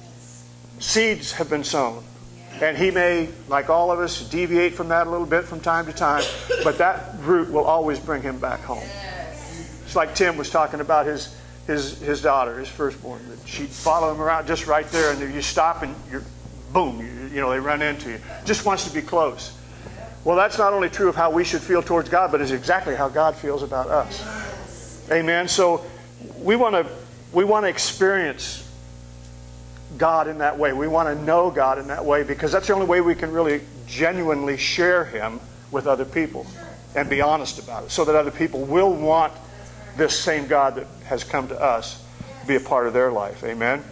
Yes. Seeds have been sown. Yes. And he may, like all of us, deviate from that a little bit from time to time. But that root will always bring him back home. Yes. It's like Tim was talking about his, his, his daughter, his firstborn. That she'd follow him around just right there. And you stop and you're, boom, you, you know, they run into you. Just wants to be close. Well, that's not only true of how we should feel towards God, but it's exactly how God feels about us. Yes. Amen. So we want to we want to experience God in that way. We want to know God in that way, because that's the only way we can really genuinely share Him with other people and be honest about it, so that other people will want this same God that has come to us be a part of their life. Amen.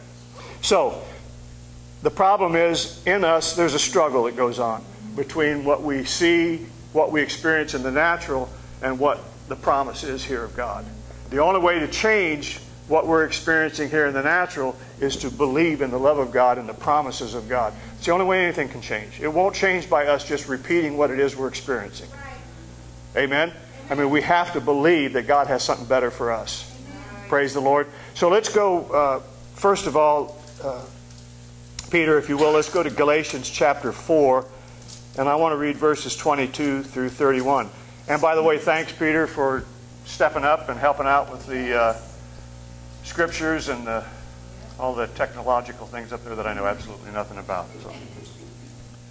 So the problem is, in us, there's a struggle that goes on between what we see, what we experience in the natural, and what the promise is here of God. The only way to change what we're experiencing here in the natural is to believe in the love of God and the promises of God. It's the only way anything can change. It won't change by us just repeating what it is we're experiencing. Amen? I mean, we have to believe that God has something better for us. Praise the Lord. So let's go, uh, first of all, uh, Peter, if you will, let's go to Galatians chapter four. And I want to read verses twenty-two through thirty-one. And by the way, thanks, Peter, for stepping up and helping out with the uh, scriptures and the, all the technological things up there that I know absolutely nothing about. So,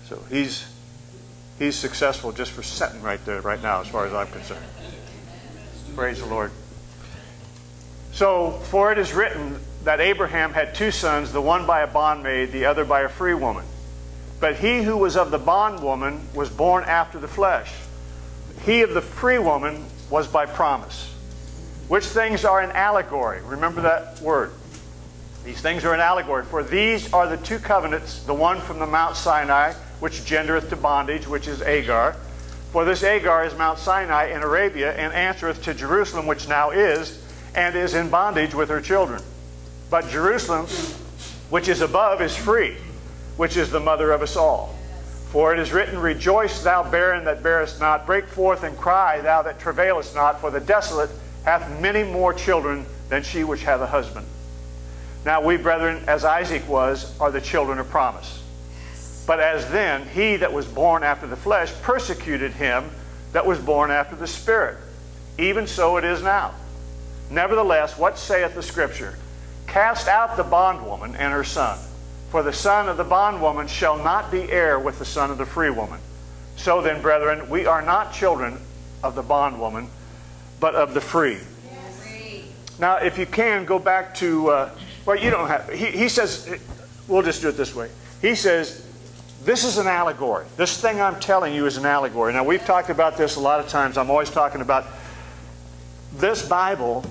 so he's, he's successful just for sitting right there right now, as far as I'm concerned. Praise the Lord. So, for it is written that Abraham had two sons, the one by a bondmaid, the other by a free woman. But he who was of the bondwoman was born after the flesh. He of the free woman was by promise. Which things are an allegory. Remember that word. These things are an allegory. For these are the two covenants, the one from the Mount Sinai, which gendereth to bondage, which is Agar. For this Agar is Mount Sinai in Arabia, and answereth to Jerusalem, which now is, and is in bondage with her children. But Jerusalem, which is above, is free, which is the mother of us all. For it is written, Rejoice, thou barren that bearest not. Break forth and cry, thou that travailest not. For the desolate hath many more children than she which hath a husband. Now we, brethren, as Isaac was, are the children of promise. But as then, he that was born after the flesh persecuted him that was born after the Spirit. Even so it is now. Nevertheless, what saith the Scripture? Cast out the bondwoman and her son. For the son of the bondwoman shall not be heir with the son of the free woman. So then, brethren, we are not children of the bondwoman, but of the free. Yes. Now, if you can, go back to, uh, well, you don't have, he, he says, we'll just do it this way. He says, this is an allegory. This thing I'm telling you is an allegory. Now, we've talked about this a lot of times. I'm always talking about this Bible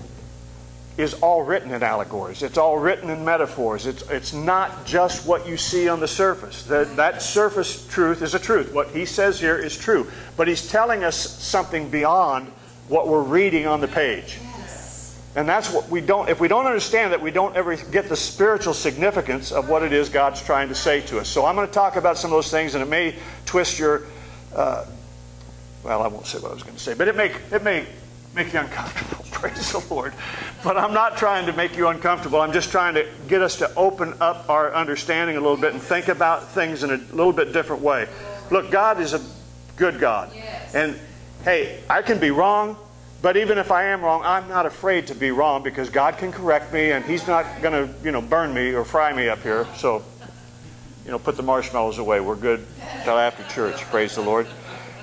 is all written in allegories. It's all written in metaphors. It's, it's not just what you see on the surface. That, that surface truth is a truth. What he says here is true. But he's telling us something beyond what we're reading on the page. Yes. And that's what we don't, if we don't understand that, we don't ever get the spiritual significance of what it is God's trying to say to us. So I'm going to talk about some of those things, and it may twist your, uh, well, I won't say what I was going to say, but it may, it may make you uncomfortable. Praise the Lord. But I'm not trying to make you uncomfortable. I'm just trying to get us to open up our understanding a little bit and think about things in a little bit different way. Look, God is a good God. Yes. And, hey, I can be wrong, but even if I am wrong, I'm not afraid to be wrong, because God can correct me, and He's not going to, you know, burn me or fry me up here. So, you know, put the marshmallows away. We're good till after church. Praise the Lord.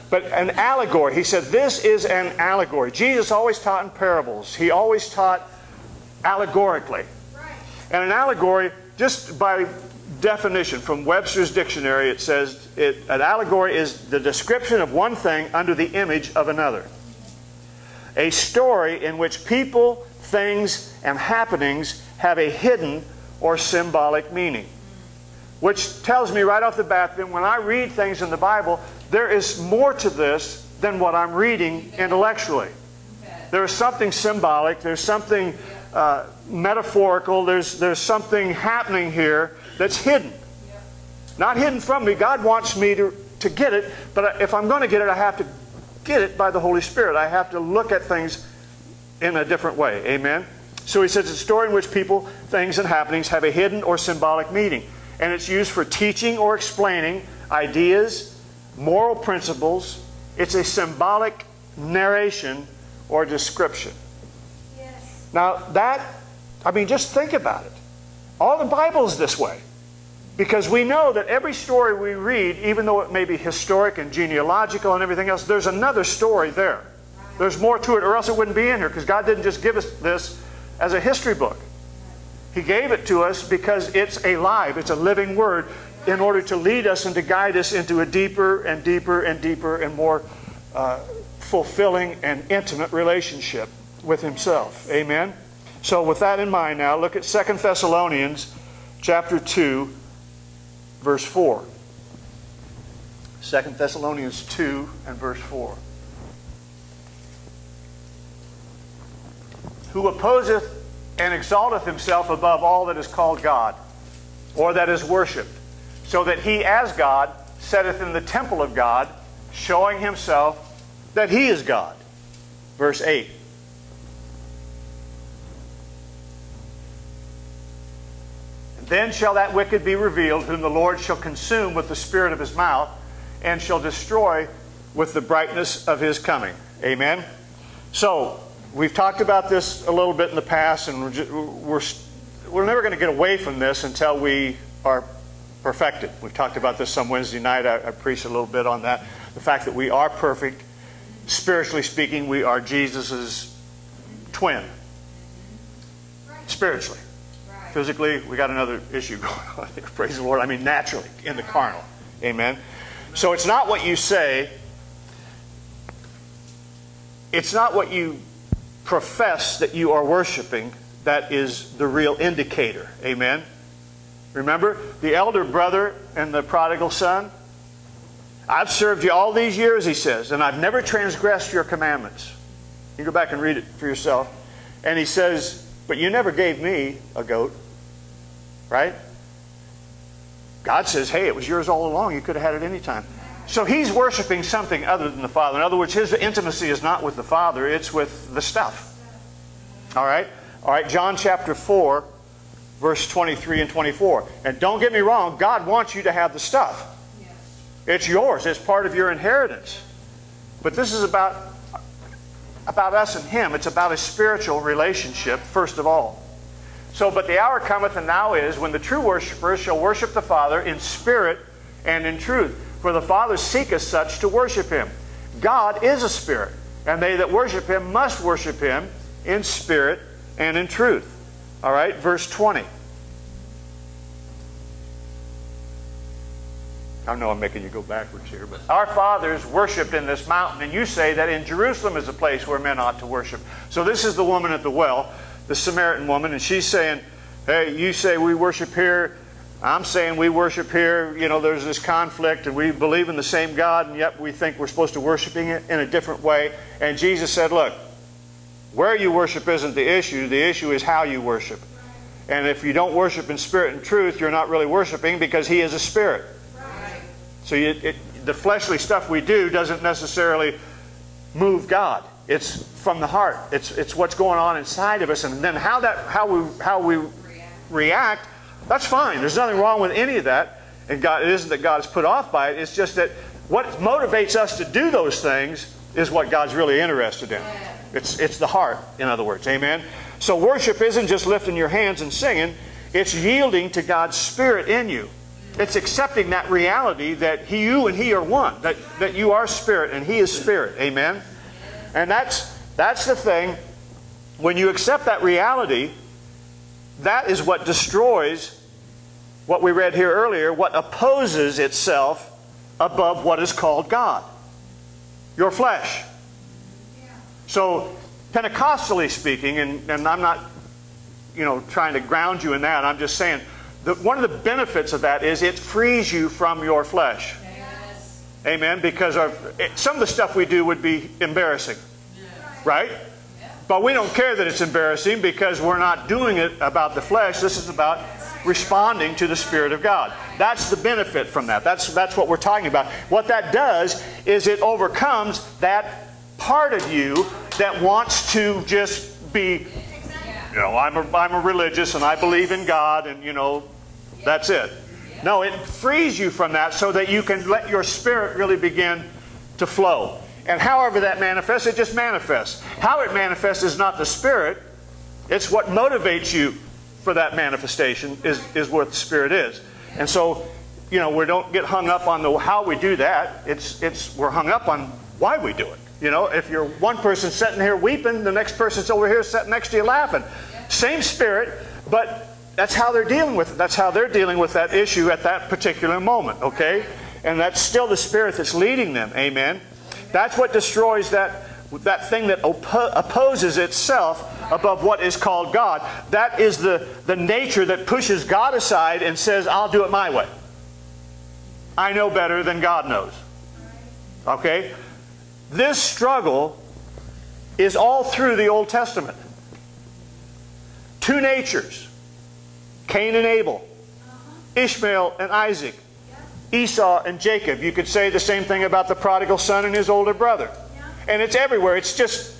But an allegory. He said, this is an allegory. Jesus always taught in parables. He always taught allegorically. Right. And an allegory, just by definition, from Webster's dictionary, it says it, an allegory is the description of one thing under the image of another. A story in which people, things, and happenings have a hidden or symbolic meaning. Which tells me right off the bat that when I read things in the Bible, there is more to this than what I'm reading intellectually. There is something symbolic. There's something uh, metaphorical. There's, there's something happening here that's hidden. Not hidden from me. God wants me to, to get it. But if I'm going to get it, I have to get it by the Holy Spirit. I have to look at things in a different way. Amen? So he says, it's a story in which people, things, and happenings have a hidden or symbolic meaning. And it's used for teaching or explaining ideas, moral principles. It's a symbolic narration or description. Yes. Now that, I mean, just think about it. All the Bible's this way. Because we know that every story we read, even though it may be historic and genealogical and everything else, there's another story there. There's more to it, or else it wouldn't be in here, because God didn't just give us this as a history book. He gave it to us because it's alive, it's a living word, in order to lead us and to guide us into a deeper and deeper and deeper and more uh, fulfilling and intimate relationship with Himself. Amen? So with that in mind now, look at Second Thessalonians chapter two, verse four. Second Thessalonians two and verse four. Who opposeth and exalteth himself above all that is called God, or that is worshipped, so that he as God setteth in the temple of God, showing himself that he is God. Verse eight. Then shall that wicked be revealed, whom the Lord shall consume with the spirit of his mouth, and shall destroy with the brightness of his coming. Amen? So, we've talked about this a little bit in the past, and we're, just, we're, we're never going to get away from this until we are perfected. We've talked about this some Wednesday night. I, I preached a little bit on that. The fact that we are perfect, spiritually speaking, we are Jesus' twin. Spiritually. Physically, we got another issue going on here. Praise the Lord. I mean, naturally, in the carnal. Amen. So it's not what you say. It's not what you profess that you are worshiping that is the real indicator. Amen. Remember, the elder brother and the prodigal son? I've served you all these years, he says, and I've never transgressed your commandments. You go back and read it for yourself. And he says, but you never gave me a goat. Right? God says, hey, it was yours all along. You could have had it any time. So he's worshiping something other than the Father. In other words, his intimacy is not with the Father. It's with the stuff. All right? All right, John chapter four, verse twenty-three and twenty-four. And don't get me wrong, God wants you to have the stuff. Yes. It's yours. It's part of your inheritance. But this is about, about us and him. It's about a spiritual relationship, first of all. So, but the hour cometh and now is when the true worshipers shall worship the Father in spirit and in truth. For the Father seeketh such to worship him. God is a spirit, and they that worship him must worship him in spirit and in truth. All right, verse twenty. I know I'm making you go backwards here, but our fathers worshipped in this mountain, and you say that in Jerusalem is a place where men ought to worship. So this is the woman at the well, the Samaritan woman, and she's saying, hey, you say we worship here, I'm saying we worship here, you know, there's this conflict, and we believe in the same God, and yet we think we're supposed to worship in a different way. And Jesus said, look, where you worship isn't the issue. The issue is how you worship. And if you don't worship in spirit and truth, you're not really worshiping, because he is a spirit. Right. So you, it, the fleshly stuff we do doesn't necessarily move God. It's from the heart. It's, it's what's going on inside of us. And then how, that, how we, how we react, react that's fine. There's nothing wrong with any of that. And God, it isn't that God is put off by it. It's just that what motivates us to do those things is what God's really interested in. It's, it's the heart, in other words. Amen? So worship isn't just lifting your hands and singing. It's yielding to God's Spirit in you. It's accepting that reality that he, you and he are one, that, that you are Spirit and he is Spirit. Amen? And that's, that's the thing. When you accept that reality, that is what destroys what we read here earlier, what opposes itself above what is called God. Your flesh. So, Pentecostally speaking, and, and I'm not, you know, trying to ground you in that. I'm just saying that one of the benefits of that is it frees you from your flesh. Yes. Amen? Because our, it, some of the stuff we do would be embarrassing. Yes. Right? But we don't care that it's embarrassing, because we're not doing it about the flesh. This is about responding to the Spirit of God. That's the benefit from that. That's, that's what we're talking about. What that does is it overcomes that part of you that wants to just be, you know, I'm a, I'm a religious and I believe in God and, you know, that's it. No, it frees you from that so that you can let your spirit really begin to flow. And however that manifests, it just manifests. How it manifests is not the Spirit. It's what motivates you for that manifestation is, is what the Spirit is. And so, you know, we don't get hung up on the how we do that. It's, it's, we're hung up on why we do it. You know, if you're one person sitting here weeping, the next person's over here sitting next to you laughing. Yeah. Same spirit, but that's how they're dealing with it. That's how they're dealing with that issue at that particular moment, okay? And that's still the spirit that's leading them, amen? Amen. That's what destroys that, that thing that oppo opposes itself above what is called God. That is the, the nature that pushes God aside and says, I'll do it my way. I know better than God knows, okay? This struggle is all through the Old Testament. Two natures, Cain and Abel, Ishmael and Isaac, Esau and Jacob. You could say the same thing about the prodigal son and his older brother. And it's everywhere. It's just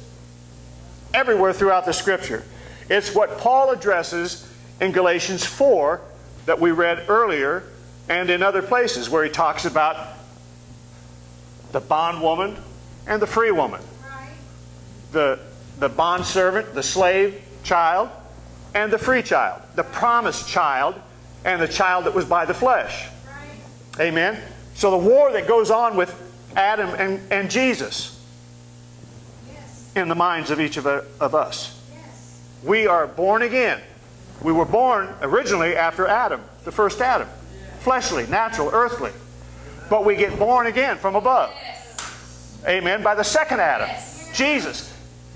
everywhere throughout the Scripture. It's what Paul addresses in Galatians four that we read earlier and in other places where he talks about the bondwoman and the free woman. Right. The, the bondservant, the slave child, and the free child. The promised child and the child that was by the flesh. Right. Amen? So the war that goes on with Adam and, and Jesus yes. in the minds of each of, a, of us. Yes. We are born again. We were born originally after Adam, the first Adam. Yeah. Fleshly, natural, earthly. But we get born again from above. Yes. Amen. By the second Adam, yes. Jesus.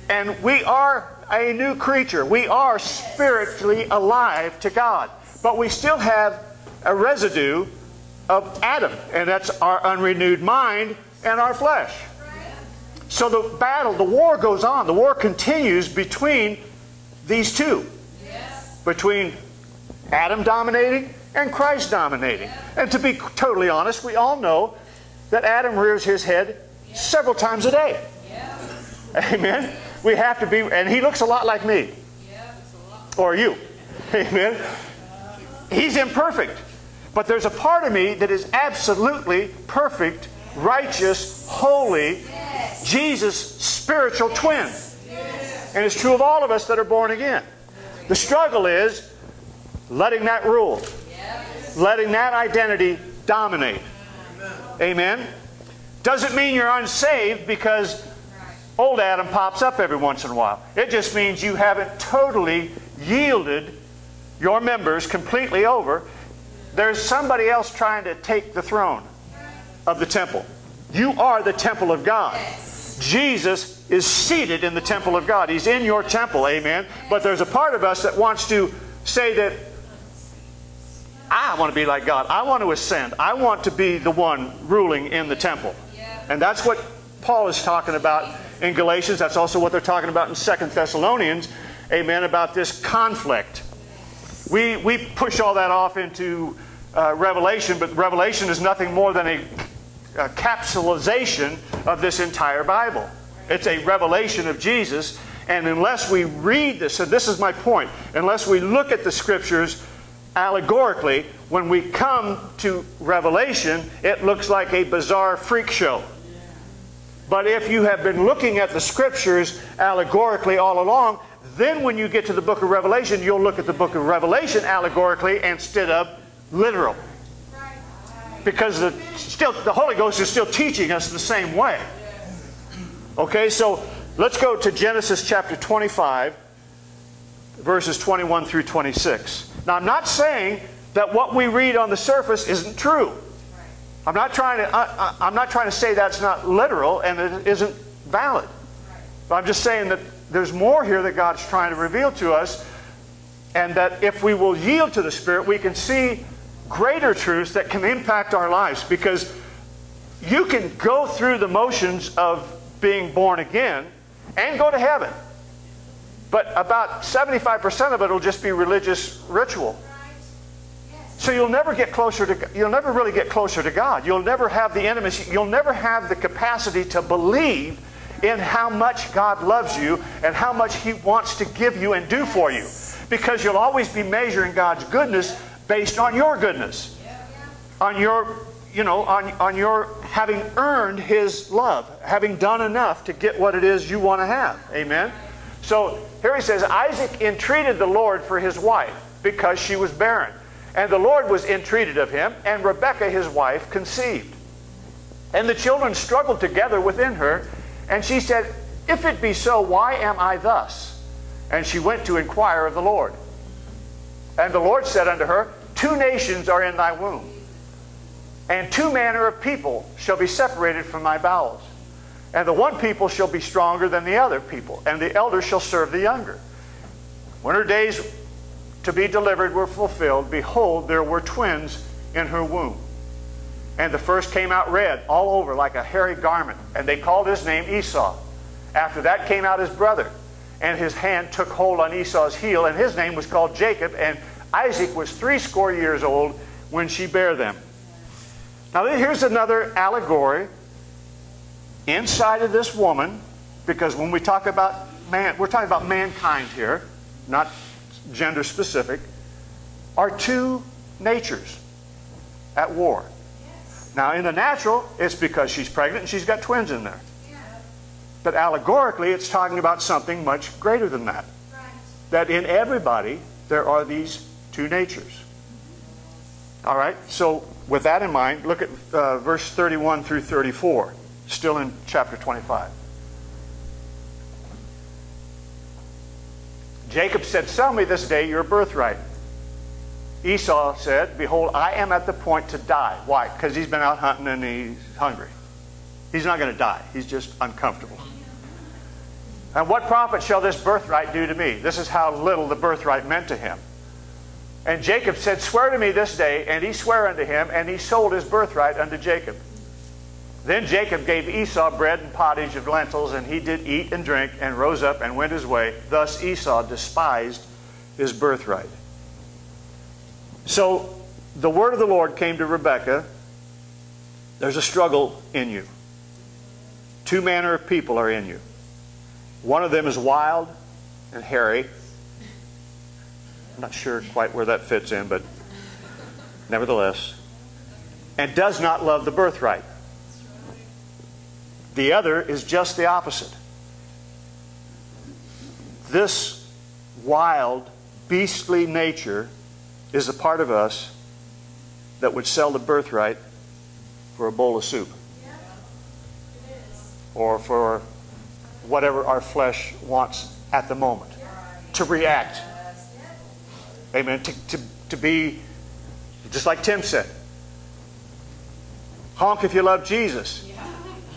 And we are a new creature. We are yes. spiritually alive to God. But we still have a residue of Adam. And that's our unrenewed mind and our flesh. Right. So the battle, the war goes on. The war continues between these two. Yes. Between Adam dominating and Christ dominating. Yeah. And to be totally honest, we all know that Adam rears his head yeah. several times a day. Yeah. Amen? Yeah. We have to be, and he looks a lot like me. Yeah, a lot. Or you. Amen? Uh, He's imperfect. But there's a part of me that is absolutely perfect, yes. righteous, holy, yes. Jesus' spiritual yes. twin. Yes. And it's true of all of us that are born again. The struggle is letting that rule. Letting that identity dominate. Amen. Amen. Doesn't mean you're unsaved because old Adam pops up every once in a while. It just means you haven't totally yielded your members completely over. There's somebody else trying to take the throne of the temple. You are the temple of God. Yes. Jesus is seated in the temple of God. He's in your temple. Amen. But there's a part of us that wants to say that I want to be like God. I want to ascend. I want to be the one ruling in the temple. Yeah. And that's what Paul is talking about in Galatians. That's also what they're talking about in Second Thessalonians. Amen. About this conflict. We, we push all that off into uh, Revelation, but Revelation is nothing more than a, a capsulization of this entire Bible. It's a revelation of Jesus. And unless we read this, and this is my point, unless we look at the Scriptures allegorically, when we come to Revelation, it looks like a bizarre freak show. But if you have been looking at the Scriptures allegorically all along, then when you get to the book of Revelation, you'll look at the book of Revelation allegorically instead of literal. Because the, still, the Holy Ghost is still teaching us the same way. Okay, so let's go to Genesis chapter twenty-five, verses twenty-one through twenty-six. Now, I'm not saying that what we read on the surface isn't true. I'm not trying to, I, I'm not trying to say that's not literal and it isn't valid. But I'm just saying that there's more here that God's trying to reveal to us, and that if we will yield to the Spirit, we can see greater truths that can impact our lives. Because you can go through the motions of being born again and go to heaven. But about seventy-five percent of it will just be religious ritual. So you'll never get closer to, you'll never really get closer to God. You'll never have the intimacy. You'll never have the capacity to believe in how much God loves you and how much He wants to give you and do for you. Because you'll always be measuring God's goodness based on your goodness. On your, you know, on, on your having earned His love. Having done enough to get what it is you want to have. Amen? So here he says, Isaac entreated the Lord for his wife because she was barren. And the Lord was entreated of him, and Rebekah his wife conceived. And the children struggled together within her, and she said, If it be so, why am I thus? And she went to inquire of the Lord. And the Lord said unto her, Two nations are in thy womb, and two manner of people shall be separated from thy bowels. And the one people shall be stronger than the other people, and the elder shall serve the younger. When her days to be delivered were fulfilled, behold, there were twins in her womb. And the first came out red all over like a hairy garment, and they called his name Esau. After that came out his brother, and his hand took hold on Esau's heel, and his name was called Jacob, and Isaac was threescore years old when she bare them. Now here's another allegory inside of this woman, because when we talk about man, we're talking about mankind here, not gender specific, are two natures at war. Yes. Now in the natural, it's because she's pregnant and she's got twins in there. Yeah. But allegorically, it's talking about something much greater than that. Right. That in everybody, there are these two natures. All right, so with that in mind, look at uh, verse thirty-one through thirty-four. Still in chapter twenty-five. Jacob said, Sell me this day your birthright. Esau said, Behold, I am at the point to die. Why? Because he's been out hunting and he's hungry. He's not going to die. He's just uncomfortable. And what profit shall this birthright do to me? This is how little the birthright meant to him. And Jacob said, Swear to me this day. And he sware unto him, and he sold his birthright unto Jacob. Then Jacob gave Esau bread and pottage of lentils, and he did eat and drink, and rose up and went his way. Thus Esau despised his birthright. So the word of the Lord came to Rebekah. There's a struggle in you. Two manner of people are in you. One of them is wild and hairy. I'm not sure quite where that fits in, but nevertheless. And does not love the birthright. The other is just the opposite. This wild, beastly nature is the part of us that would sell the birthright for a bowl of soup. Yeah, it is. Or for whatever our flesh wants at the moment. To react. Amen. To, to, to be, just like Tim said, honk if you love Jesus. Yeah.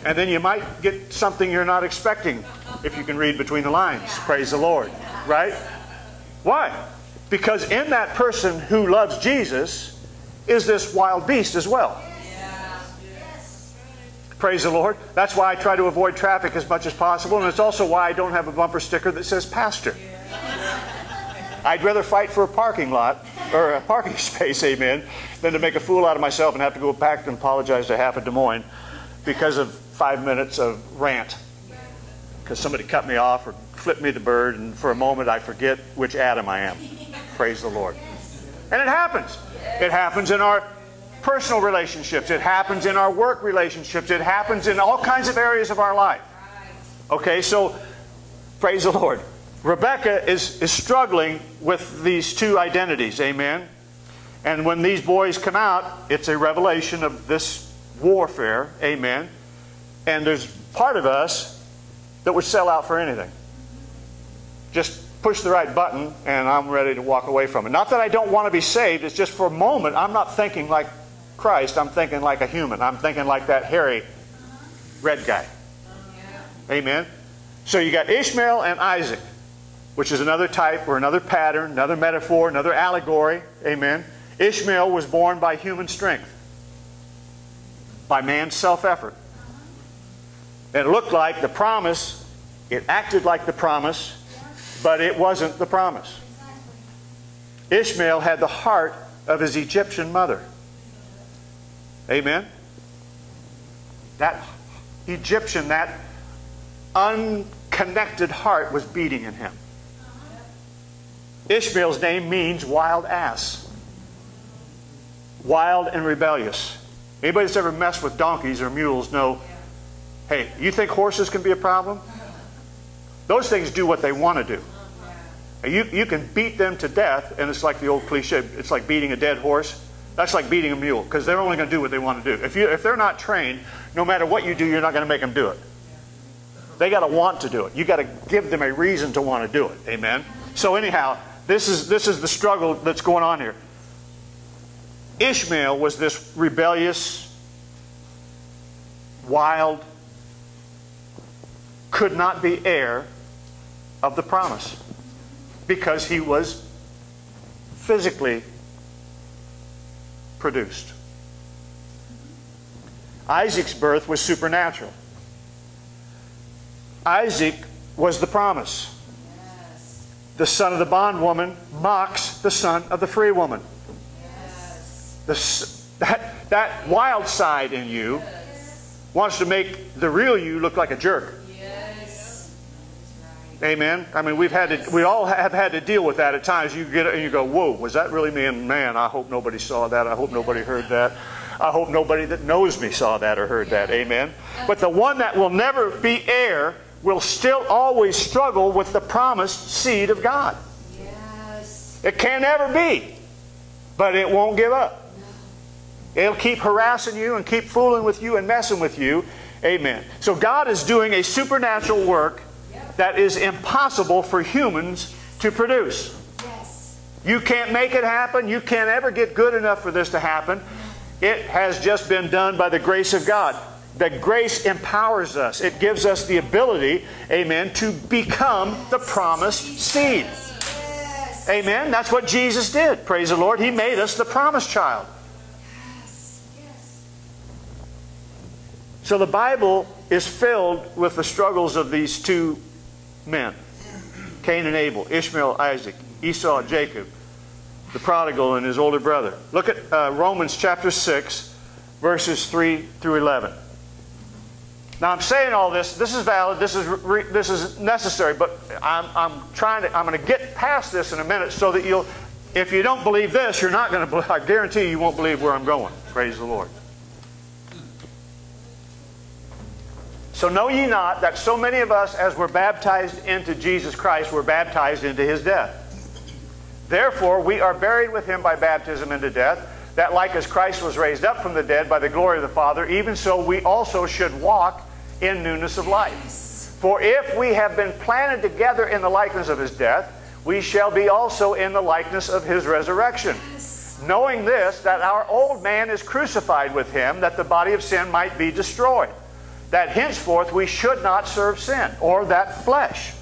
And then you might get something you're not expecting if you can read between the lines. Praise the Lord. Right? Why? Because in that person who loves Jesus is this wild beast as well. Yes. Praise the Lord. That's why I try to avoid traffic as much as possible. And it's also why I don't have a bumper sticker that says pastor. I'd rather fight for a parking lot or a parking space, amen, than to make a fool out of myself and have to go back and apologize to half of Des Moines because of five minutes of rant, because somebody cut me off or flipped me the bird, and for a moment I forget which Adam I am. Praise the Lord. And it happens. It happens in our personal relationships. It happens in our work relationships. It happens in all kinds of areas of our life. Okay, so praise the Lord. Rebekah is, is struggling with these two identities, amen? And when these boys come out, it's a revelation of this warfare, amen. And there's part of us that would sell out for anything. Just push the right button and I'm ready to walk away from it. Not that I don't want to be saved, it's just for a moment I'm not thinking like Christ, I'm thinking like a human. I'm thinking like that hairy red guy. Amen. So you got Ishmael and Isaac, which is another type or another pattern, another metaphor, another allegory, amen. Ishmael was born by human strength, by man's self-effort. It looked like the promise, it acted like the promise, but it wasn't the promise. Ishmael had the heart of his Egyptian mother. Amen? That Egyptian, that unconnected heart was beating in him. Ishmael's name means wild ass. Wild and rebellious. Anybody that's ever messed with donkeys or mules know, hey, you think horses can be a problem? Those things do what they want to do. You, you can beat them to death, and it's like the old cliche, it's like beating a dead horse. That's like beating a mule, because they're only going to do what they want to do. If, you, if they're not trained, no matter what you do, you're not going to make them do it. They got to want to do it. You got to give them a reason to want to do it. Amen? So anyhow, this is, this is the struggle that's going on here. Ishmael was this rebellious, wild, could not be heir of the promise because he was physically produced. Isaac's birth was supernatural. Isaac was the promise. Yes. The son of the bondwoman mocks the son of the free woman. Yes. The, that, that wild side in you yes. wants to make the real you look like a jerk. Yes. Amen. I mean, we've had to, we all have had to deal with that at times. You get it and you go, "Whoa, was that really me?" And man, I hope nobody saw that. I hope yeah. nobody heard that. I hope nobody that knows me saw that or heard that. Amen. But the one that will never be heir will still always struggle with the promised seed of God. Yes. It can never be, but it won't give up. No. It'll keep harassing you and keep fooling with you and messing with you. Amen. So God is doing a supernatural work yep. that is impossible for humans to produce. Yes. You can't make it happen. You can't ever get good enough for this to happen. It has just been done by the grace of God. The grace empowers us. It gives us the ability, amen, to become the promised seed. Amen. That's what Jesus did. Praise the Lord. He made us the promised child. So the Bible is filled with the struggles of these two men. Cain and Abel, Ishmael, Isaac, Esau, Jacob, the prodigal and his older brother. Look at uh, Romans chapter six, verses three through eleven. Now I'm saying all this. This is valid. This is re this is necessary. But I'm I'm trying to I'm going to get past this in a minute so that you'll, if you don't believe this, you're not going to. I guarantee you, you won't believe where I'm going. Praise the Lord. So know ye not that so many of us, as were baptized into Jesus Christ, were baptized into His death. Therefore we are buried with Him by baptism into death, that like as Christ was raised up from the dead by the glory of the Father, even so we also should walk in newness of life. Yes. For if we have been planted together in the likeness of His death, we shall be also in the likeness of His resurrection. Yes. Knowing this, that our old man is crucified with Him, that the body of sin might be destroyed, that henceforth we should not serve sin, or that flesh.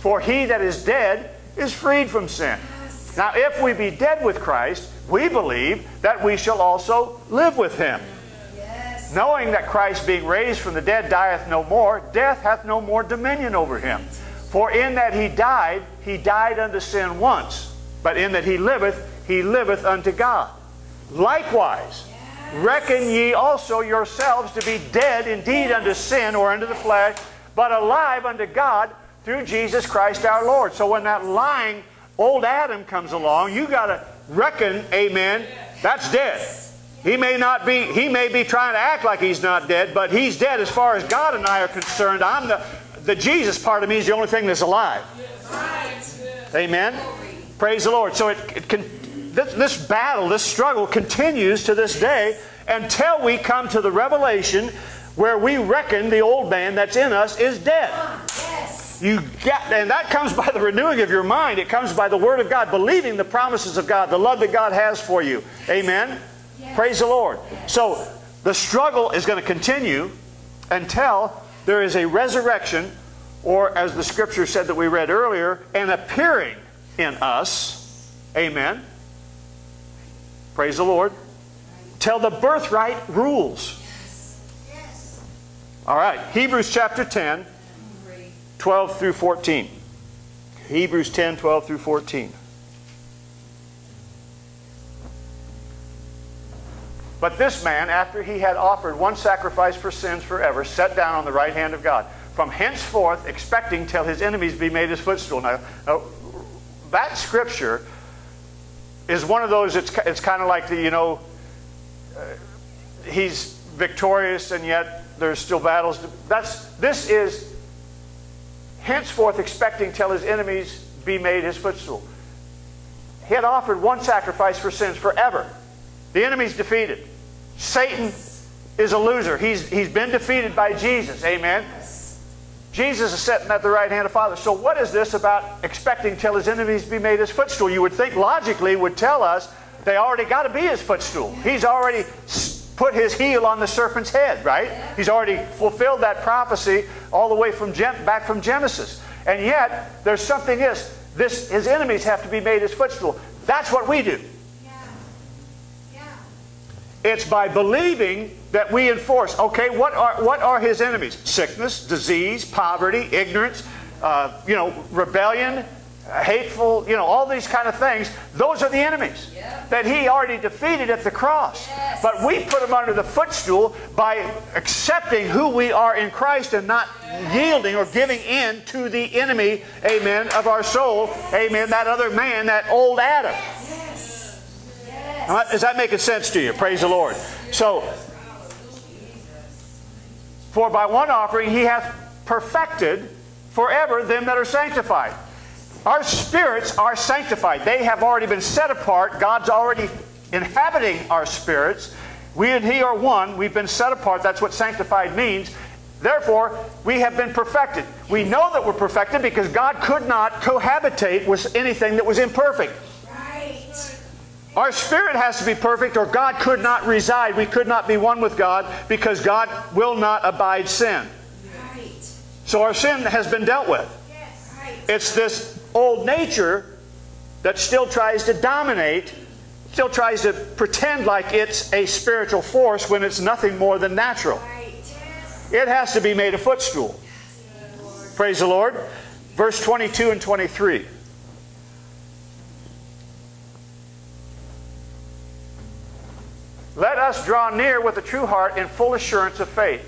For he that is dead is freed from sin. Yes. Now if we be dead with Christ, we believe that we shall also live with Him. Yes. Knowing that Christ being raised from the dead dieth no more, death hath no more dominion over Him. For in that He died, He died unto sin once. But in that He liveth, He liveth unto God. Likewise, yes. reckon ye also yourselves to be dead indeed unto sin or unto the flesh, but alive unto God through Jesus Christ our Lord. So when that lying old Adam comes along, you got to reckon, amen, that's dead. He may not be, he may be trying to act like he's not dead, but he's dead as far as God and I are concerned. I'm the, the Jesus part of me is the only thing that's alive. Amen. Praise the Lord. So it, it can, this, this battle, this struggle continues to this day until we come to the revelation where we reckon the old man that's in us is dead. You get, and that comes by the renewing of your mind. It comes by the Word of God, believing the promises of God, the love that God has for you. Amen? Yes. Praise the Lord. Yes. So the struggle is going to continue until there is a resurrection, or as the Scripture said that we read earlier, an appearing in us. Amen? Praise the Lord. Till the birthright rules. Yes. Yes. All right. Hebrews chapter ten. twelve through fourteen. Hebrews ten, twelve through fourteen. But this man, after he had offered one sacrifice for sins forever, sat down on the right hand of God, from henceforth expecting till his enemies be made his footstool. Now, now that scripture is one of those, it's, it's kind of like the, you know, uh, he's victorious and yet there's still battles. That's, this is... henceforth expecting till his enemies be made his footstool. He had offered one sacrifice for sins forever. The enemy's defeated. Satan is a loser. He's, he's been defeated by Jesus. Amen. Jesus is sitting at the right hand of the Father. So what is this about expecting till his enemies be made his footstool? You would think logically would tell us they already got to be his footstool. He's already put his heel on the serpent's head, right? He's already fulfilled that prophecy all the way from Gen- back from Genesis. And yet, there's something is, this, his enemies have to be made his footstool. That's what we do. It's by believing that we enforce. Okay, what are, what are his enemies? Sickness, disease, poverty, ignorance, uh, you know, rebellion, hateful, you know, all these kind of things. Those are the enemies yep. that he already defeated at the cross. Yes. But we put them under the footstool by accepting who we are in Christ and not yes. yielding or giving in to the enemy, amen, of our soul, amen, that other man, that old Adam. Yes. Is that making sense to you? Praise the Lord. So, for by one offering he hath perfected forever them that are sanctified. Our spirits are sanctified. They have already been set apart. God's already inhabiting our spirits. We and he are one. We've been set apart. That's what sanctified means. Therefore, we have been perfected. We know that we're perfected because God could not cohabitate with anything that was imperfect. Our spirit has to be perfect or God could not reside. We could not be one with God because God will not abide sin. Right. So our sin has been dealt with. Yes. Right. It's this old nature that still tries to dominate, still tries to pretend like it's a spiritual force when it's nothing more than natural. Right. Yes. It has to be made a footstool. Yes. Praise the Lord. Verse twenty-two and twenty-three. Let us draw near with a true heart in full assurance of faith,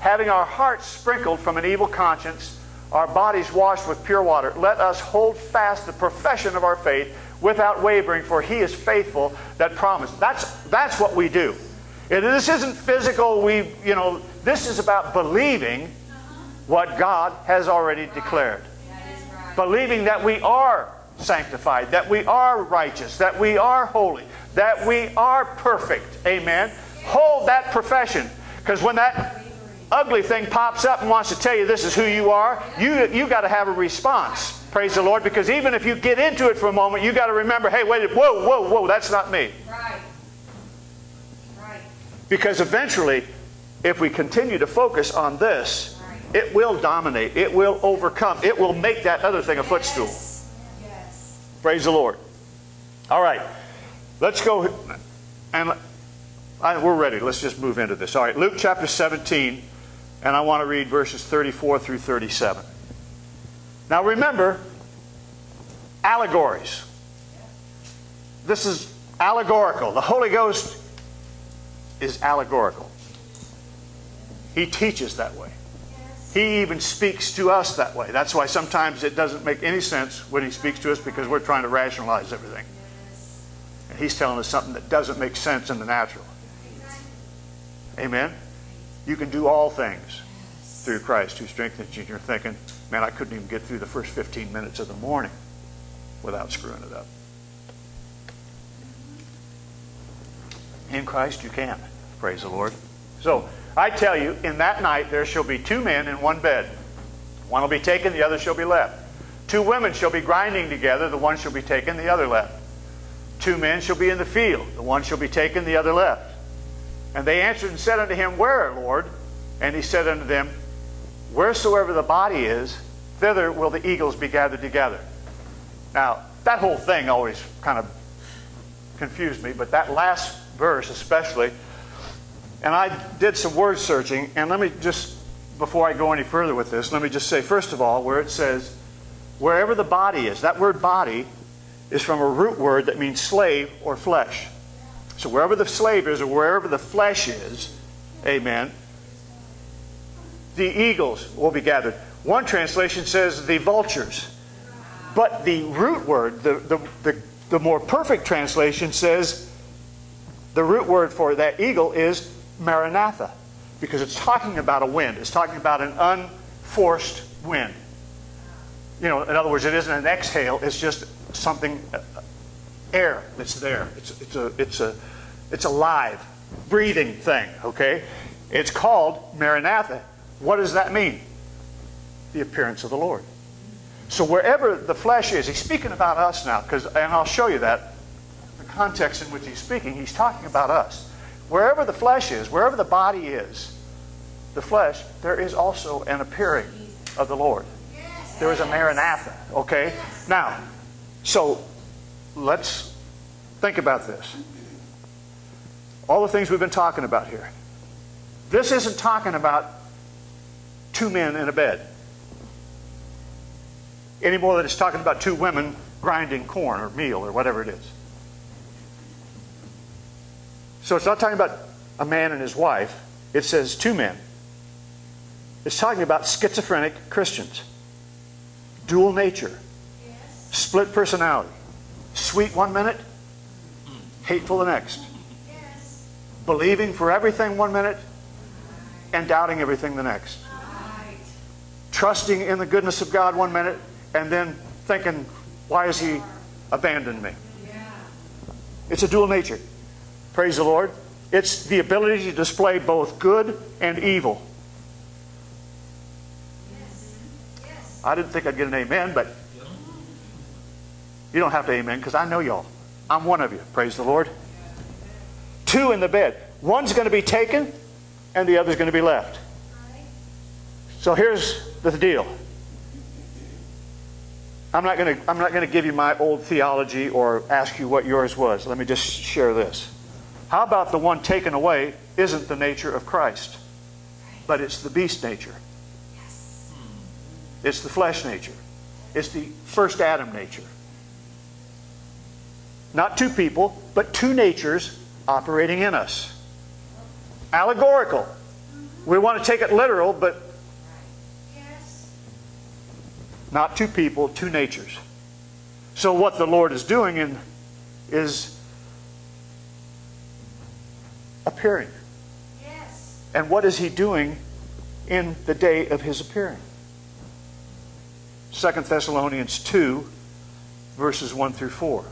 having our hearts sprinkled from an evil conscience, our bodies washed with pure water. Let us hold fast the profession of our faith without wavering, for he is faithful that promised. That's, that's what we do. And this isn't physical. We, you know, this is about believing what God has already declared. Right. Believing that we are sanctified, that we are righteous, that we are holy, that we are perfect. Amen. Hold that profession. Because when that ugly thing pops up and wants to tell you this is who you are, you you got to have a response. Praise the Lord. Because even if you get into it for a moment, you got to remember, hey, wait, whoa, whoa, whoa, that's not me. Right. Right. Because eventually, if we continue to focus on this, it will dominate. It will overcome. It will make that other thing a footstool. Yes. Praise the Lord. All right. Let's go, and I, we're ready. Let's just move into this. All right, Luke chapter seventeen, and I want to read verses thirty-four through thirty-seven. Now remember, allegories. This is allegorical. The Holy Ghost is allegorical. He teaches that way. He even speaks to us that way. That's why sometimes it doesn't make any sense when he speaks to us because we're trying to rationalize everything. He's telling us something that doesn't make sense in the natural. Amen? You can do all things through Christ who strengthens you. You're thinking, man, I couldn't even get through the first fifteen minutes of the morning without screwing it up. In Christ you can. Praise the Lord. So, I tell you, in that night there shall be two men in one bed. One will be taken, the other shall be left. Two women shall be grinding together, the one shall be taken, the other left. Two men shall be in the field. The one shall be taken, the other left. And they answered and said unto him, Where, Lord? And he said unto them, Wheresoever the body is, thither will the eagles be gathered together. Now, that whole thing always kind of confused me, but that last verse especially, and I did some word searching, and let me just, before I go any further with this, let me just say, first of all, where it says, wherever the body is, that word body is from a root word that means slave or flesh. So wherever the slave is or wherever the flesh is, amen, the eagles will be gathered. One translation says the vultures. But the root word, the, the, the, the more perfect translation says the root word for that eagle is Maranatha. Because it's talking about a wind. It's talking about an unforced wind. you know, in other words, it isn't an exhale. It's just something, uh, air that's there. It's it's a it's a it's a live, breathing thing. Okay, it's called Maranatha. What does that mean? The appearance of the Lord. So wherever the flesh is, he's speaking about us now, because, and I'll show you that, the context in which he's speaking, he's talking about us. Wherever the flesh is, wherever the body is, the flesh, there is also an appearing of the Lord. There is a Maranatha, okay? Now, so let's think about this. All the things we've been talking about here. This isn't talking about two men in a bed any more than it's talking about two women grinding corn or meal or whatever it is. So it's not talking about a man and his wife. It says two men. It's talking about schizophrenic Christians. Dual nature. Yes. Split personality. Sweet one minute, hateful the next. Yes. Believing for everything one minute and doubting everything the next. Right. Trusting in the goodness of God one minute and then thinking, why has he abandoned me? Yeah. It's a dual nature. Praise the Lord. It's the ability to display both good and evil. Yes. Yes. I didn't think I'd get an amen, but you don't have to amen because I know y'all. I'm one of you. Praise the Lord. Yeah. Two in the bed. One's going to be taken and the other's going to be left. Right. So here's the deal. I'm not going to, I'm not going to give you my old theology or ask you what yours was. Let me just share this. How about the one taken away isn't the nature of Christ, but it's the beast nature. Yes. It's the flesh nature. It's the first Adam nature. Not two people, but two natures operating in us. Allegorical. We want to take it literal, but yes. Not two people, two natures. So what the Lord is doing in, is appearing. Yes. And what is he doing in the day of his appearing? Second Thessalonians two, verses one through four.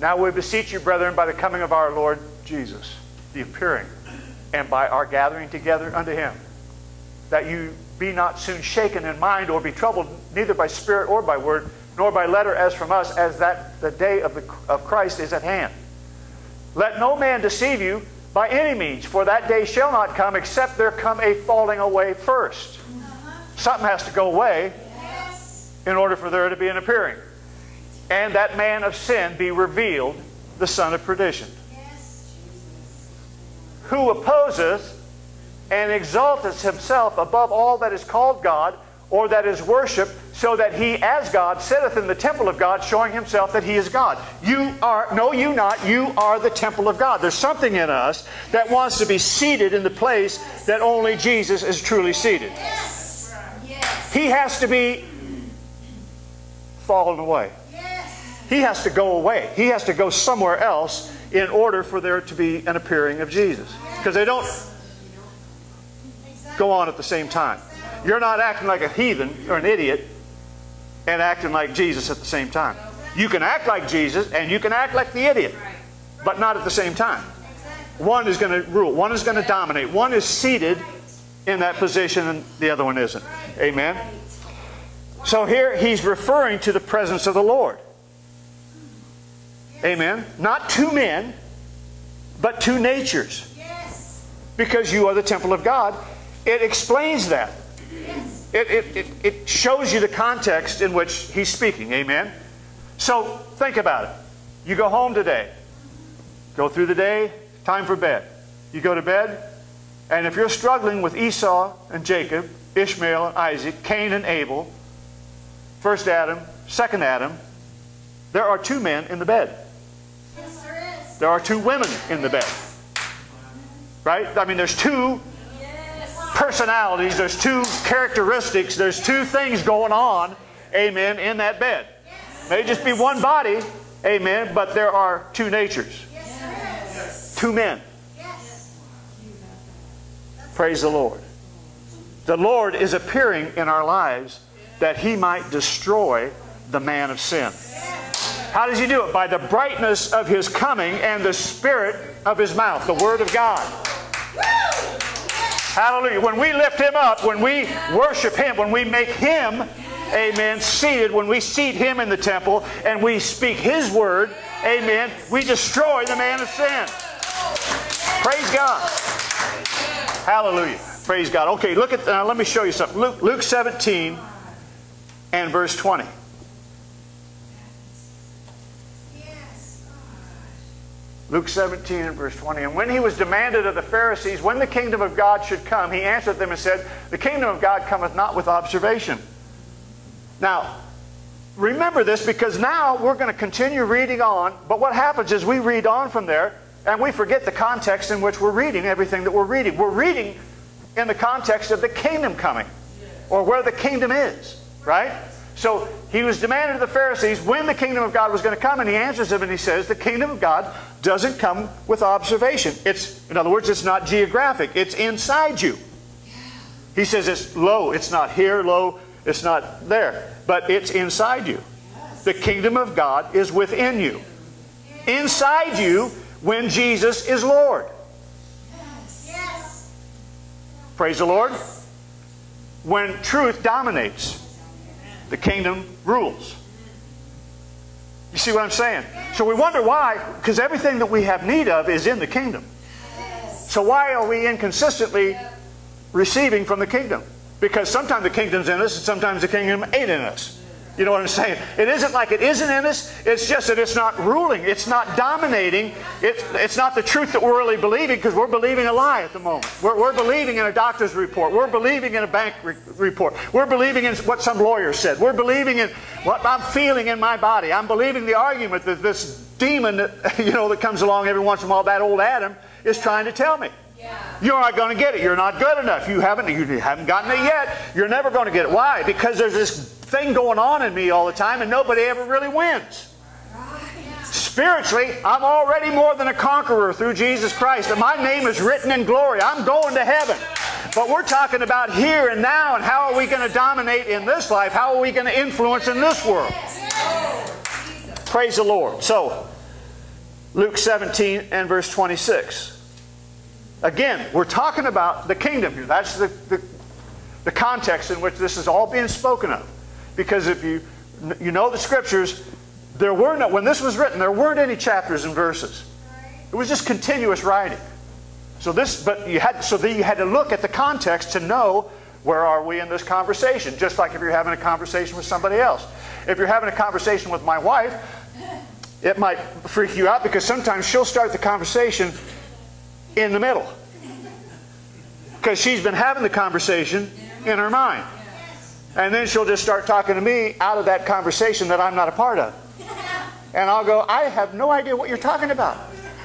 Now we beseech you, brethren, by the coming of our Lord Jesus, the appearing, and by our gathering together unto him, that you be not soon shaken in mind or be troubled, neither by spirit or by word, nor by letter as from us, as that the day of, the, of Christ is at hand. Let no man deceive you by any means, for that day shall not come except there come a falling away first. Uh-huh. Something has to go away, yes, in order for there to be an appearing. And that man of sin be revealed, the son of perdition. Yes, Jesus. Who opposes and exalteth himself above all that is called God, or that is worship, so that he as God sitteth in the temple of God, showing himself that he is God. You are, no you not, you are the temple of God. There's something in us that wants to be seated in the place that only Jesus is truly seated. Yes. Yes. He has to be fallen away. Yes. He has to go away. He has to go somewhere else in order for there to be an appearing of Jesus. Because they don't go on at the same time. You're not acting like a heathen or an idiot and acting like Jesus at the same time. You can act like Jesus and you can act like the idiot, but not at the same time. One is going to rule. One is going to dominate. One is seated in that position and the other one isn't. Amen? So here he's referring to the presence of the Lord. Amen? Not two men, but two natures. Because you are the temple of God. It explains that. It, it, it, it shows you the context in which he's speaking. Amen? So think about it. You go home today. Go through the day. Time for bed. You go to bed. And if you're struggling with Esau and Jacob, Ishmael and Isaac, Cain and Abel, first Adam, second Adam, there are two men in the bed. Yes, there is. There are two women in the bed. Right? I mean, there's two personalities, there's two characteristics, there's two things going on, amen, in that bed. Yes. May just be one body, amen, but there are two natures. Yes. Two men. Yes. Praise the Lord. The Lord is appearing in our lives that He might destroy the man of sin. How does He do it? By the brightness of His coming and the spirit of His mouth, the Word of God. Hallelujah. When we lift Him up, when we worship Him, when we make Him, amen, seated, when we seat Him in the temple and we speak His Word, amen, we destroy the man of sin. Praise God. Hallelujah. Praise God. Okay, look at, uh, let me show you something. Luke, Luke seventeen and verse twenty. Luke seventeen and verse twenty. And when He was demanded of the Pharisees when the kingdom of God should come, He answered them and said, the kingdom of God cometh not with observation. Now, remember this, because now we're going to continue reading on, but what happens is we read on from there and we forget the context in which we're reading everything that we're reading. We're reading in the context of the kingdom coming, or where the kingdom is, right? So He was demanded of the Pharisees when the kingdom of God was going to come, and He answers them and He says, the kingdom of God doesn't come with observation. It's, in other words, it's not geographic. It's inside you. He says it's low. It's not here, low. It's not there. But it's inside you. The kingdom of God is within you. Inside you when Jesus is Lord. Praise the Lord. When truth dominates, the kingdom rules. You see what I'm saying? So we wonder why, because everything that we have need of is in the kingdom. So why are we inconsistently receiving from the kingdom? Because sometimes the kingdom's in us and sometimes the kingdom ain't in us. You know what I'm saying? It isn't like it isn't in us. It's just that it's not ruling. It's not dominating. It's, it's not the truth that we're really believing, because we're believing a lie at the moment. We're, we're believing in a doctor's report. We're believing in a bank re report. We're believing in what some lawyer said. We're believing in what I'm feeling in my body. I'm believing the argument that this demon that, you know, that comes along every once in a while, that old Adam, is trying to tell me. You're not going to get it. You're not good enough. You haven't, you haven't gotten it yet. You're never going to get it. Why? Because there's this thing going on in me all the time, and nobody ever really wins. Spiritually, I'm already more than a conqueror through Jesus Christ, and my name is written in glory. I'm going to heaven. But we're talking about here and now, and how are we going to dominate in this life? How are we going to influence in this world? Praise the Lord. So, Luke seventeen and verse twenty-six. Again, we're talking about the kingdom here. That's the, the, the context in which this is all being spoken of. Because if you, you know the Scriptures, there were no, when this was written, there weren't any chapters and verses. It was just continuous writing. So this, but you had, so you had to look at the context to know where are we in this conversation. Just like if you're having a conversation with somebody else. If you're having a conversation with my wife, it might freak you out, because sometimes she'll start the conversation in the middle, because she's been having the conversation in her mind, and then she'll just start talking to me out of that conversation that I'm not a part of, and I'll go, I have no idea what you're talking about.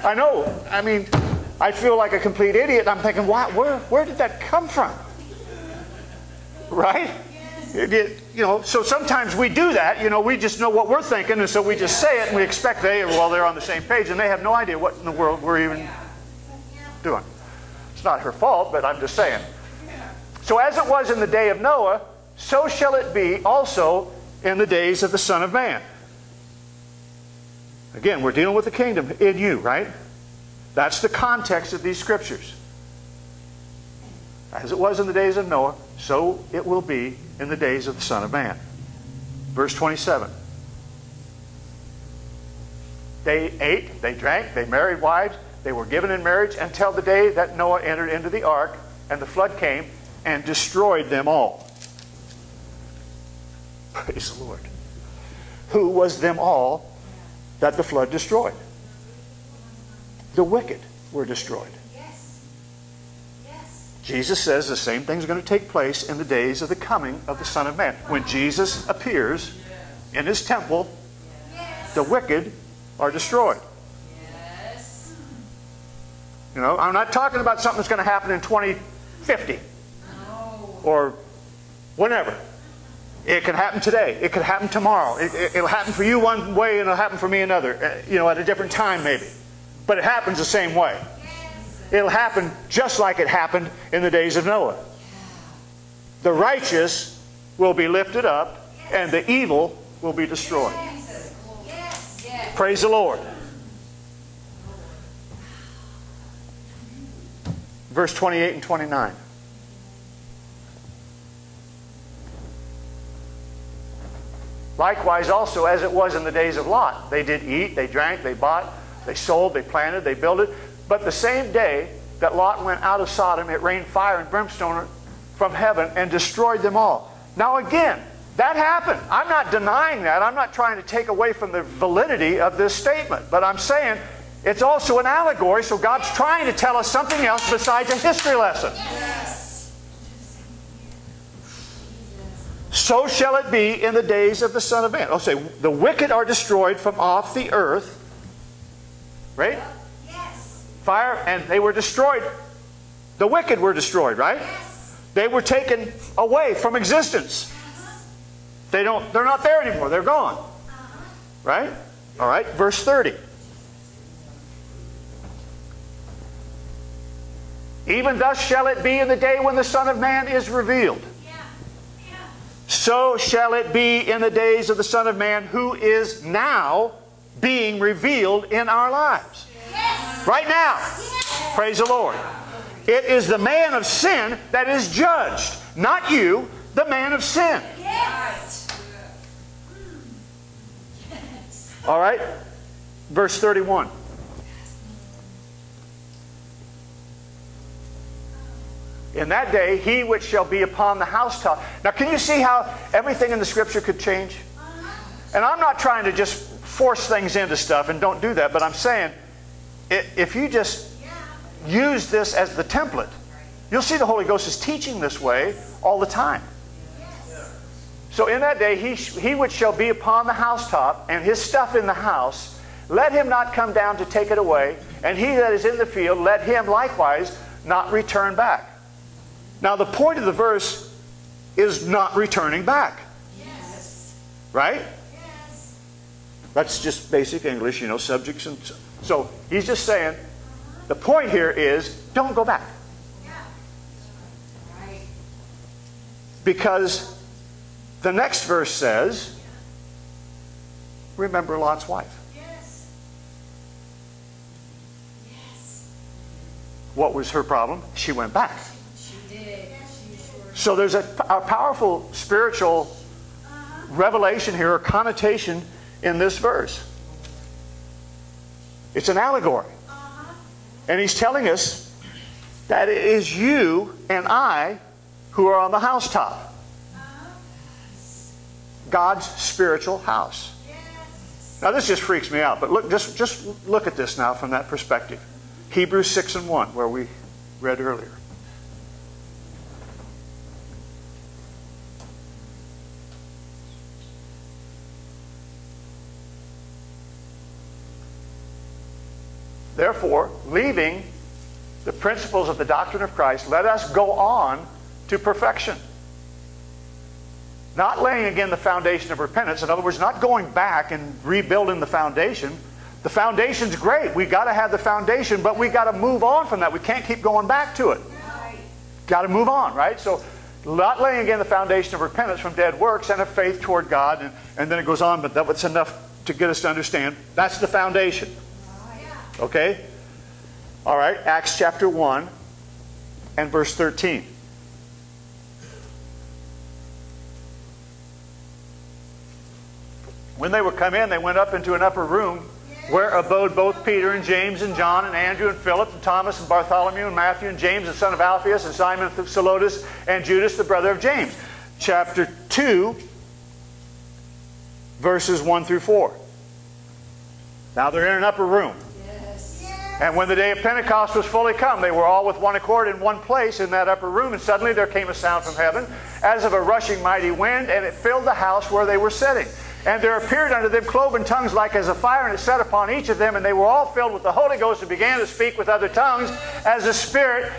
I know, I mean, I feel like a complete idiot. I'm thinking, why, where, where did that come from? Right? It, it, you know, so sometimes we do that. You know, we just know what we're thinking, and so we just say it, and we expect they, well, they're on the same page, and they have no idea what in the world we're even doing. It's not her fault, but I'm just saying. So as it was in the day of Noah, so shall it be also in the days of the Son of Man. Again, we're dealing with the kingdom in you, right? That's the context of these Scriptures. As it was in the days of Noah, so it will be in the days of the Son of Man. Verse twenty-seven. They ate, they drank, they married wives. They were given in marriage until the day that Noah entered into the ark, and the flood came and destroyed them all. Praise the Lord. Who was them all that the flood destroyed? The wicked were destroyed. Yes. Yes. Jesus says the same thing is going to take place in the days of the coming of the Son of Man. When Jesus appears in His temple, yes, the wicked are destroyed. You know, I'm not talking about something that's going to happen in twenty fifty or whenever. It can happen today. It could happen tomorrow. It, it, it'll happen for you one way, and it'll happen for me another, you know, at a different time maybe. But it happens the same way. it'll happen just like it happened in the days of Noah. The righteous will be lifted up, and the evil will be destroyed. Praise the Lord. Verse twenty-eight and twenty-nine. Likewise also, as it was in the days of Lot, they did eat, they drank, they bought, they sold, they planted, they built it. But the same day that Lot went out of Sodom, it rained fire and brimstone from heaven and destroyed them all. Now again, that happened. I'm not denying that. I'm not trying to take away from the validity of this statement. But I'm saying it's also an allegory, so God's trying to tell us something else besides a history lesson. Yes. So shall it be in the days of the Son of Man. I'll say, the wicked are destroyed from off the earth. Right? Yes. Fire, and they were destroyed. The wicked were destroyed, right? Yes. They were taken away from existence. They don't, they're not there anymore. They're gone. Uh-huh. Right? All right. Verse thirty. Even thus shall it be in the day when the Son of Man is revealed. Yeah. Yeah. So shall it be in the days of the Son of Man, who is now being revealed in our lives. Yes. Right now. Yes. Praise the Lord. It is the man of sin that is judged. Not you, the man of sin. Yes. All right, verse thirty-one. In that day, he which shall be upon the housetop. Now, can you see how everything in the Scripture could change? And I'm not trying to just force things into stuff, and don't do that, but I'm saying if you just use this as the template, you'll see the Holy Ghost is teaching this way all the time. So in that day, he, he which shall be upon the housetop, and his stuff in the house, let him not come down to take it away, and he that is in the field, let him likewise not return back. Now the point of the verse is not returning back. Yes. Right? Yes. That's just basic English, you know, subjects and so. So he's just saying, the point here is, don't go back. Yeah. Right. Because the next verse says, remember Lot's wife. Yes. Yes. What was her problem? She went back. She did. She sure. So there's a, a powerful spiritual uh-huh. revelation here, or connotation in this verse. It's an allegory. Uh-huh. And he's telling us that it is you and I who are on the housetop. God's spiritual house. Yes. Now this just freaks me out, but look, just, just look at this now from that perspective. Hebrews six and one, where we read earlier. Therefore, leaving the principles of the doctrine of Christ, let us go on to perfection. Not laying again the foundation of repentance. In other words, not going back and rebuilding the foundation. The foundation's great. We've got to have the foundation, but we've got to move on from that. We can't keep going back to it. Right. Got to move on, right? So not laying again the foundation of repentance from dead works and of faith toward God. And, and then it goes on, but that's enough to get us to understand. That's the foundation. Okay? All right, Acts chapter one and verse thirteen. When they were come in, they went up into an upper room where abode both Peter and James and John and Andrew and Philip and Thomas and Bartholomew and Matthew and James the son of Alphaeus and Simon the Zelotes and Judas the brother of James. Chapter two, verses one through four. Now they're in an upper room. Yes. And when the day of Pentecost was fully come, they were all with one accord in one place in that upper room. And suddenly there came a sound from heaven as of a rushing mighty wind, and it filled the house where they were sitting. And there appeared unto them cloven tongues like as a fire, and it set upon each of them. And they were all filled with the Holy Ghost and began to speak with other tongues as the Spirit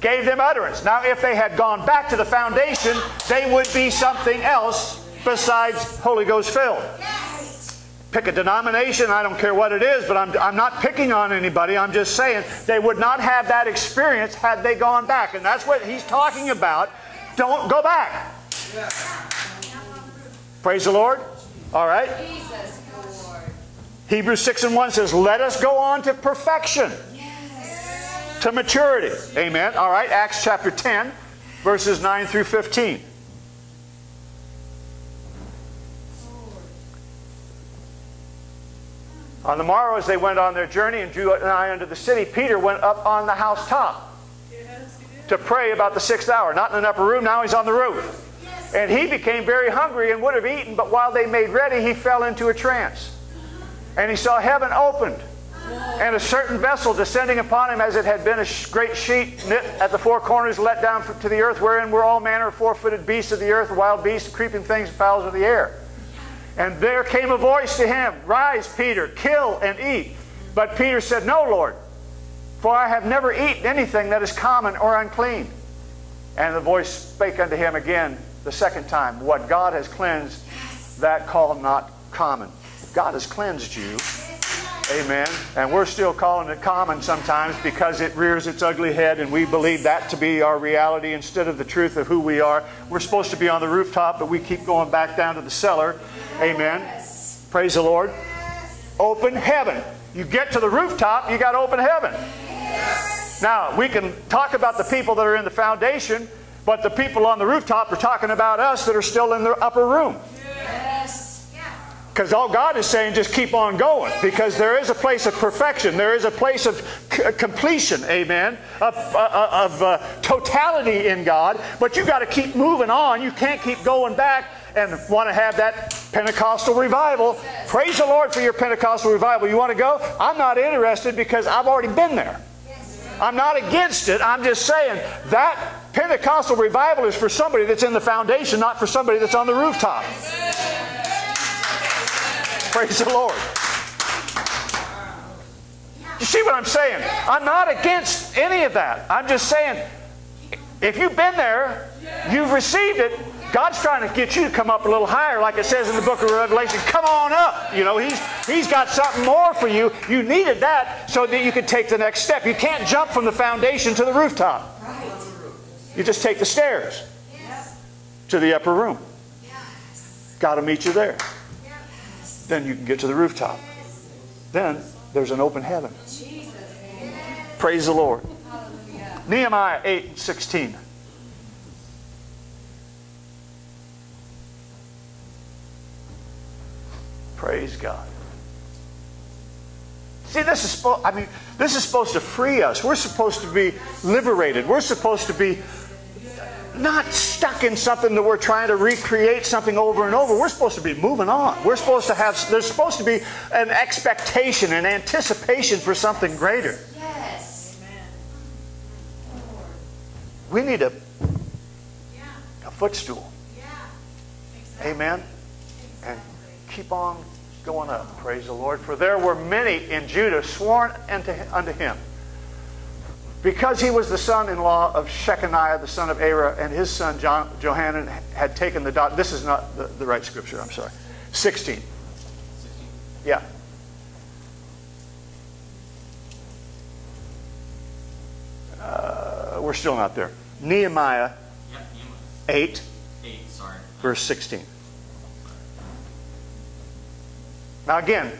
gave them utterance. Now, if they had gone back to the foundation, they would be something else besides Holy Ghost filled. Pick a denomination, I don't care what it is, but I'm, I'm not picking on anybody. I'm just saying they would not have that experience had they gone back. And that's what he's talking about. Don't go back. Yeah. Praise the Lord. All right. Jesus, Lord. Hebrews six and one says, let us go on to perfection. Yes. To maturity. Amen. All right. Acts chapter ten, verses nine through fifteen. On the morrow, as they went on their journey and drew nigh unto the city, Peter went up on the housetop yes, to pray about the sixth hour. Not in an upper room, now he's on the roof. Yes. And he became very hungry and would have eaten, but while they made ready, he fell into a trance. And he saw heaven opened, and a certain vessel descending upon him as it had been a great sheet knit at the four corners, let down to the earth, wherein were all manner of four-footed beasts of the earth, wild beasts, creeping things, and fowls of the air. And there came a voice to him, Rise, Peter, kill and eat. But Peter said, No, Lord, for I have never eaten anything that is common or unclean. And the voice spake unto him again the second time, What God has cleansed, that call not common. God has cleansed you. Amen. And we're still calling it common sometimes because it rears its ugly head, and we believe that to be our reality instead of the truth of who we are. We're supposed to be on the rooftop, but we keep going back down to the cellar. Amen. Yes. Praise the Lord. Yes. Open heaven. You get to the rooftop, you got to open heaven. Yes. Now, we can talk about the people that are in the foundation, but the people on the rooftop are talking about us that are still in the upper room. Yes. Because all God is saying, just keep on going. Because there is a place of perfection. There is a place of c completion. Amen. Of, uh, of uh, totality in God. But you got to keep moving on. You can't keep going back and want to have that Pentecostal revival. Praise the Lord for your Pentecostal revival. You want to go? I'm not interested because I've already been there. I'm not against it. I'm just saying that Pentecostal revival is for somebody that's in the foundation, not for somebody that's on the rooftop. Praise the Lord. You see what I'm saying? I'm not against any of that. I'm just saying if you've been there, you've received it, God's trying to get you to come up a little higher, like it says in the book of Revelation. Come on up. You know, he's, he's got something more for you. You needed that so that you could take the next step. You can't jump from the foundation to the rooftop. Right. You just take the stairs yes. to the upper room. Yes. Got to meet you there. Yes. Then you can get to the rooftop. Yes. Then there's an open heaven. Jesus. Yes. Praise the Lord. Hallelujah. Nehemiah eight and sixteen. Praise God. See, this is, I mean, this is supposed to free us. We're supposed to be liberated. We're supposed to be not stuck in something that we're trying to recreate something over and over. We're supposed to be moving on. We're supposed to have, there's supposed to be an expectation, an anticipation for something greater. Yes. We need a, a footstool. Amen. And keep on going up. Praise the Lord. For there were many in Judah sworn unto him, because he was the son-in-law of Shechaniah, the son of Arah, and his son John, Johanan had taken the dot. This is not the, the right scripture. I'm sorry. sixteen. Yeah. Uh, we're still not there. Nehemiah eight, verse sixteen. Now again,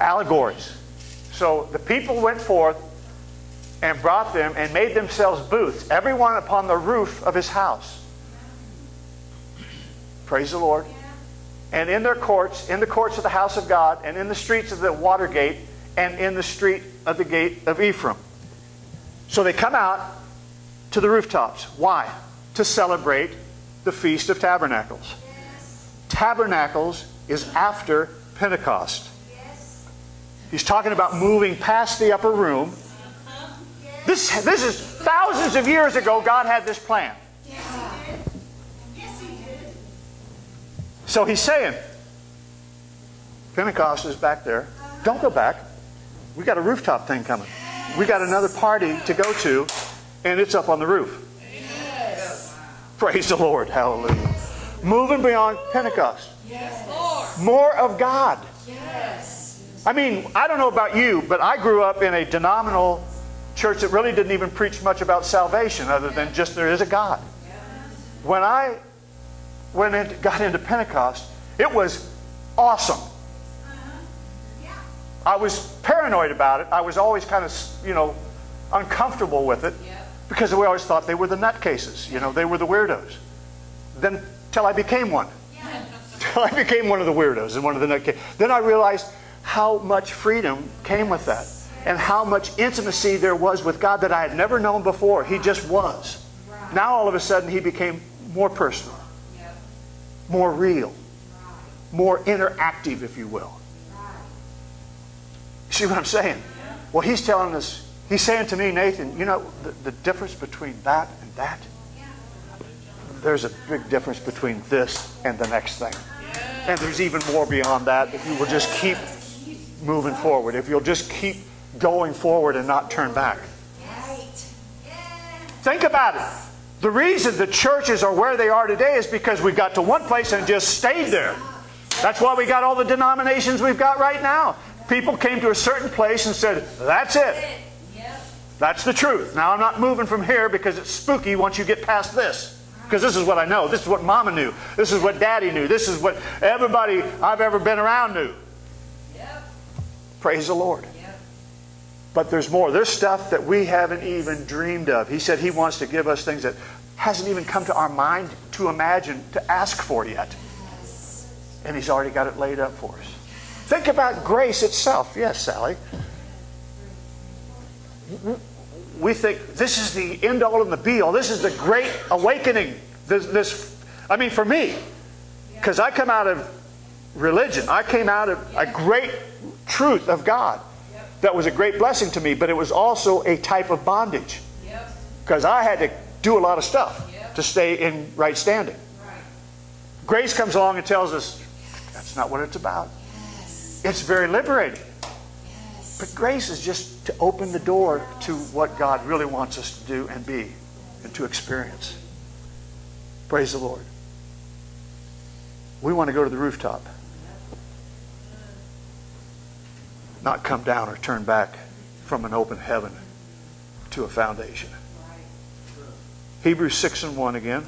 allegories. So the people went forth and brought them and made themselves booths, everyone upon the roof of his house. Praise the Lord. And in their courts, in the courts of the house of God, and in the streets of the water gate, and in the street of the gate of Ephraim. So they come out to the rooftops. Why? To celebrate the Feast of Tabernacles. Tabernacles is after Pentecost. He's talking about moving past the upper room. This, this is thousands of years ago. God had this plan. So he's saying, Pentecost is back there. Don't go back. We got a rooftop thing coming. We got another party to go to, and it's up on the roof. Praise the Lord. Hallelujah. Moving beyond Pentecost. Yes, Lord. More of God. Yes. I mean, I don't know about you, but I grew up in a denominational church that really didn't even preach much about salvation other than just there is a God. When I went into, got into Pentecost, it was awesome. I was paranoid about it. I was always kind of, you know, uncomfortable with it because we always thought they were the nutcases. You know, they were the weirdos. Then, till I became one. Till I became one of the weirdos and one of the nutcases. Then I realized how much freedom came with that and how much intimacy there was with God that I had never known before. He just was. Now all of a sudden he became more personal, more real, more interactive, if you will. See what I'm saying? Well, he's telling us, he's saying to me, Nathan, you know, the, the difference between that and that, there's a big difference between this and the next thing. And there's even more beyond that if you will just keep moving forward, if you'll just keep going forward and not turn back. Think about it. The reason the churches are where they are today is because we got to one place and just stayed there. That's why we got all the denominations we've got right now. People came to a certain place and said, that's it. That's the truth. Now I'm not moving from here because it's spooky once you get past this. Because this is what I know. This is what Mama knew. This is what Daddy knew. This is what everybody I've ever been around knew. Yep. Praise the Lord. Yep. But there's more. There's stuff that we haven't even dreamed of. He said he wants to give us things that hasn't even come to our mind to imagine, to ask for yet. Yes. And he's already got it laid up for us. Think about grace itself. Yes, Sally. We think this is the end all and the be all. This is the great awakening. This, this I mean, for me, because I come out of religion. I came out of a great truth of God that was a great blessing to me, but it was also a type of bondage because I had to do a lot of stuff to stay in right standing. Grace comes along and tells us that's not what it's about. It's very liberating. But grace is just to open the door to what God really wants us to do and be and to experience. Praise the Lord. We want to go to the rooftop. Not come down or turn back from an open heaven to a foundation. Hebrews six and one again.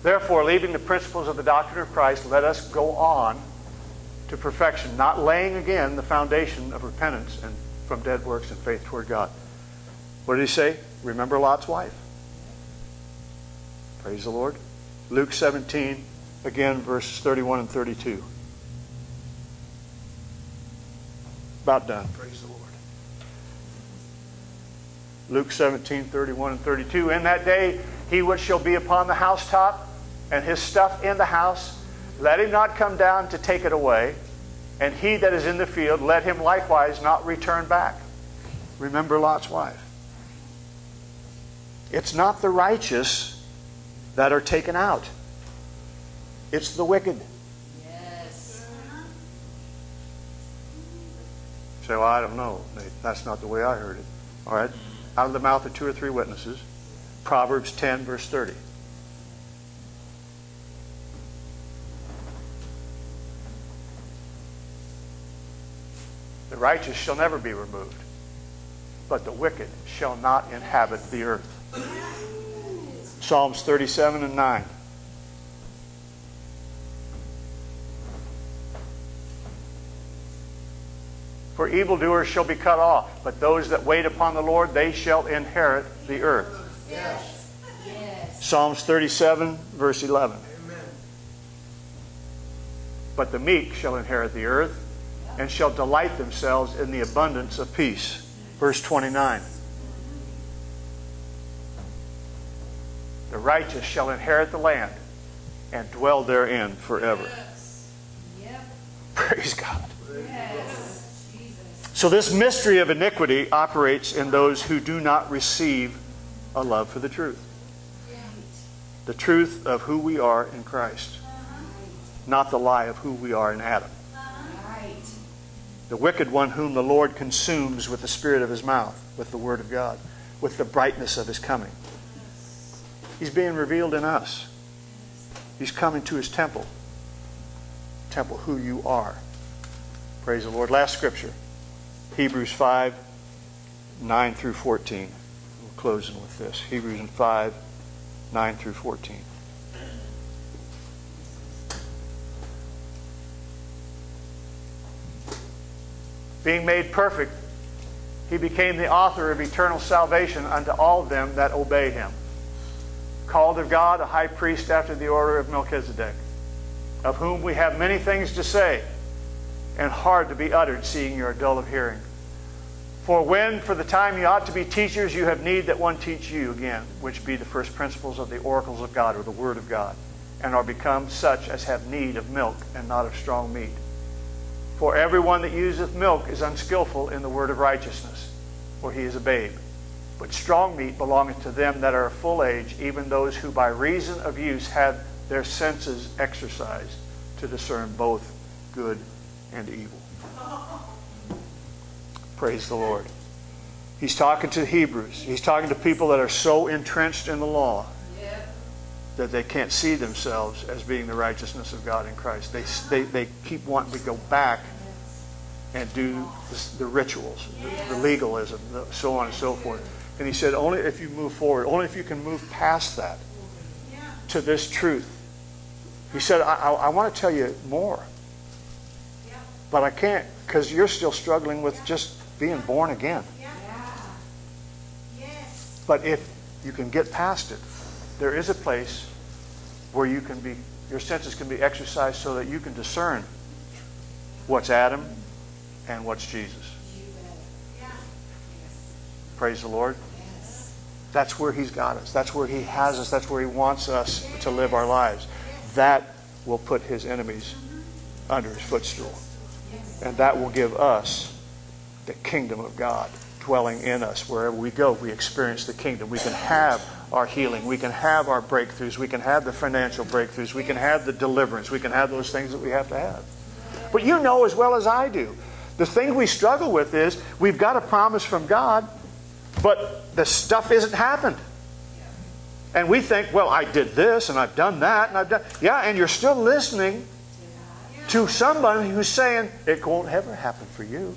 Therefore, leaving the principles of the doctrine of Christ, let us go on to perfection, not laying again the foundation of repentance and from dead works and faith toward God. What did he say? Remember Lot's wife. Praise the Lord. Luke seventeen, again, verses thirty-one and thirty-two. About done. Praise the Lord. Luke seventeen, thirty-one and thirty-two. In that day, he which shall be upon the housetop, and his stuff in the house, let him not come down to take it away. And he that is in the field, let him likewise not return back. Remember Lot's wife. It's not the righteous that are taken out. It's the wicked. Yes. So I don't know. That's not the way I heard it. All right. Out of the mouth of two or three witnesses. Proverbs ten, verse thirty. The righteous shall never be removed, but the wicked shall not inhabit the earth. Psalms thirty-seven and nine. For evildoers shall be cut off, but those that wait upon the Lord, they shall inherit the earth. Yes. Yes. Psalms thirty-seven, verse eleven. Amen. But the meek shall inherit the earth, and shall delight themselves in the abundance of peace. Verse twenty-nine. The righteous shall inherit the land and dwell therein forever. Yes. Yep. Praise God. Yes. So this mystery of iniquity operates in those who do not receive a love for the truth. The truth of who we are in Christ. Not the lie of who we are in Adam. The wicked one whom the Lord consumes with the spirit of his mouth, with the word of God, with the brightness of his coming. He's being revealed in us. He's coming to his temple. Temple, who you are. Praise the Lord. Last scripture. Hebrews five, nine through fourteen. We're closing with this. Hebrews five, nine through fourteen. Being made perfect, he became the author of eternal salvation unto all them that obey him. Called of God, a high priest after the order of Melchizedek, of whom we have many things to say, and hard to be uttered, seeing you are dull of hearing. For when, for the time you ought to be teachers, you have need that one teach you again, which be the first principles of the oracles of God, or the Word of God, and are become such as have need of milk and not of strong meat. For everyone that useth milk is unskillful in the word of righteousness, for he is a babe. But strong meat belongeth to them that are of full age, even those who by reason of use have their senses exercised to discern both good and evil. Praise the Lord. He's talking to Hebrews. He's talking to people that are so entrenched in the law that they can't see themselves as being the righteousness of God in Christ. They, they, they keep wanting to go back and do the, the rituals, the, the legalism, the, so on and so forth. And he said, only if you move forward, only if you can move past that to this truth. He said, I, I, I want to tell you more, but I can't because you're still struggling with just being born again. But if you can get past it, there is a place where you can be, your senses can be exercised so that you can discern what's Adam and what's Jesus. Praise the Lord. That's where he's got us. That's where he has us. That's where he wants us to live our lives. That will put his enemies under his footstool. And that will give us the kingdom of God dwelling in us. Wherever we go, we experience the kingdom. We can have our healing. We can have our breakthroughs. We can have the financial breakthroughs. We can have the deliverance. We can have those things that we have to have. But you know as well as I do, the thing we struggle with is we've got a promise from God, but the stuff isn't happened. And we think, well, I did this and I've done that and I've done... Yeah, and you're still listening to somebody who's saying, it won't ever happen for you.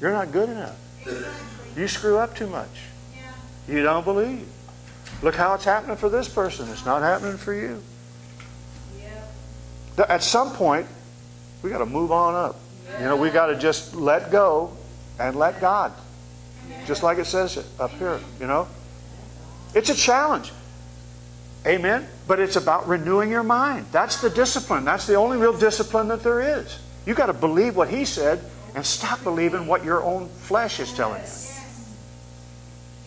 You're not good enough. You screw up too much. You don't believe. Look how it's happening for this person. It's not happening for you. Yeah. At some point, we got to move on up. Yeah. You know, we got to just let go and let God. Amen. Just like it says up here, you know. It's a challenge. Amen? But it's about renewing your mind. That's the discipline. That's the only real discipline that there is. You got to believe what he said and stop believing what your own flesh is telling you.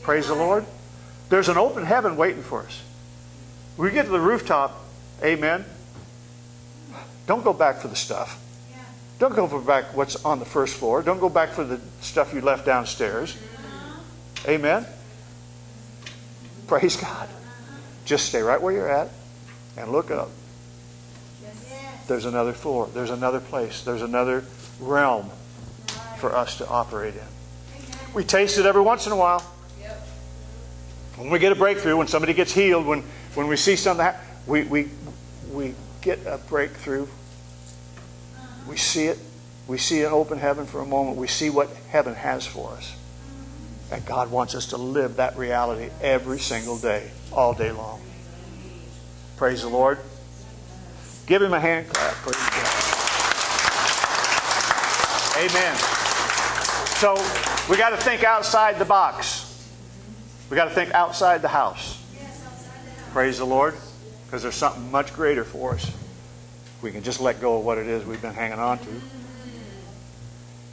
Praise the Lord. There's an open heaven waiting for us. We get to the rooftop, amen. Don't go back for the stuff. Don't go for back what's on the first floor. Don't go back for the stuff you left downstairs. Amen. Praise God. Just stay right where you're at and look up. There's another floor. There's another place. There's another realm for us to operate in. We taste it every once in a while. When we get a breakthrough, when somebody gets healed, when, when we see something happen, we, we, we get a breakthrough. We see it. We see an open heaven for a moment. We see what heaven has for us. And God wants us to live that reality every single day, all day long. Praise the Lord. Give him a hand clap. Praise God. Amen. So we got to think outside the box. We've got to think outside the house. Praise the Lord. Because there's something much greater for us. We can just let go of what it is we've been hanging on to.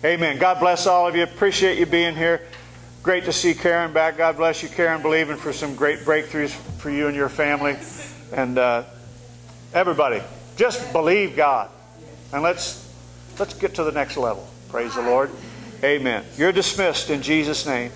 Amen. God bless all of you. Appreciate you being here. Great to see Karen back. God bless you, Karen. Believing for some great breakthroughs for you and your family. And uh, everybody, just believe God. And let's, let's get to the next level. Praise the Lord. Amen. You're dismissed in Jesus' name.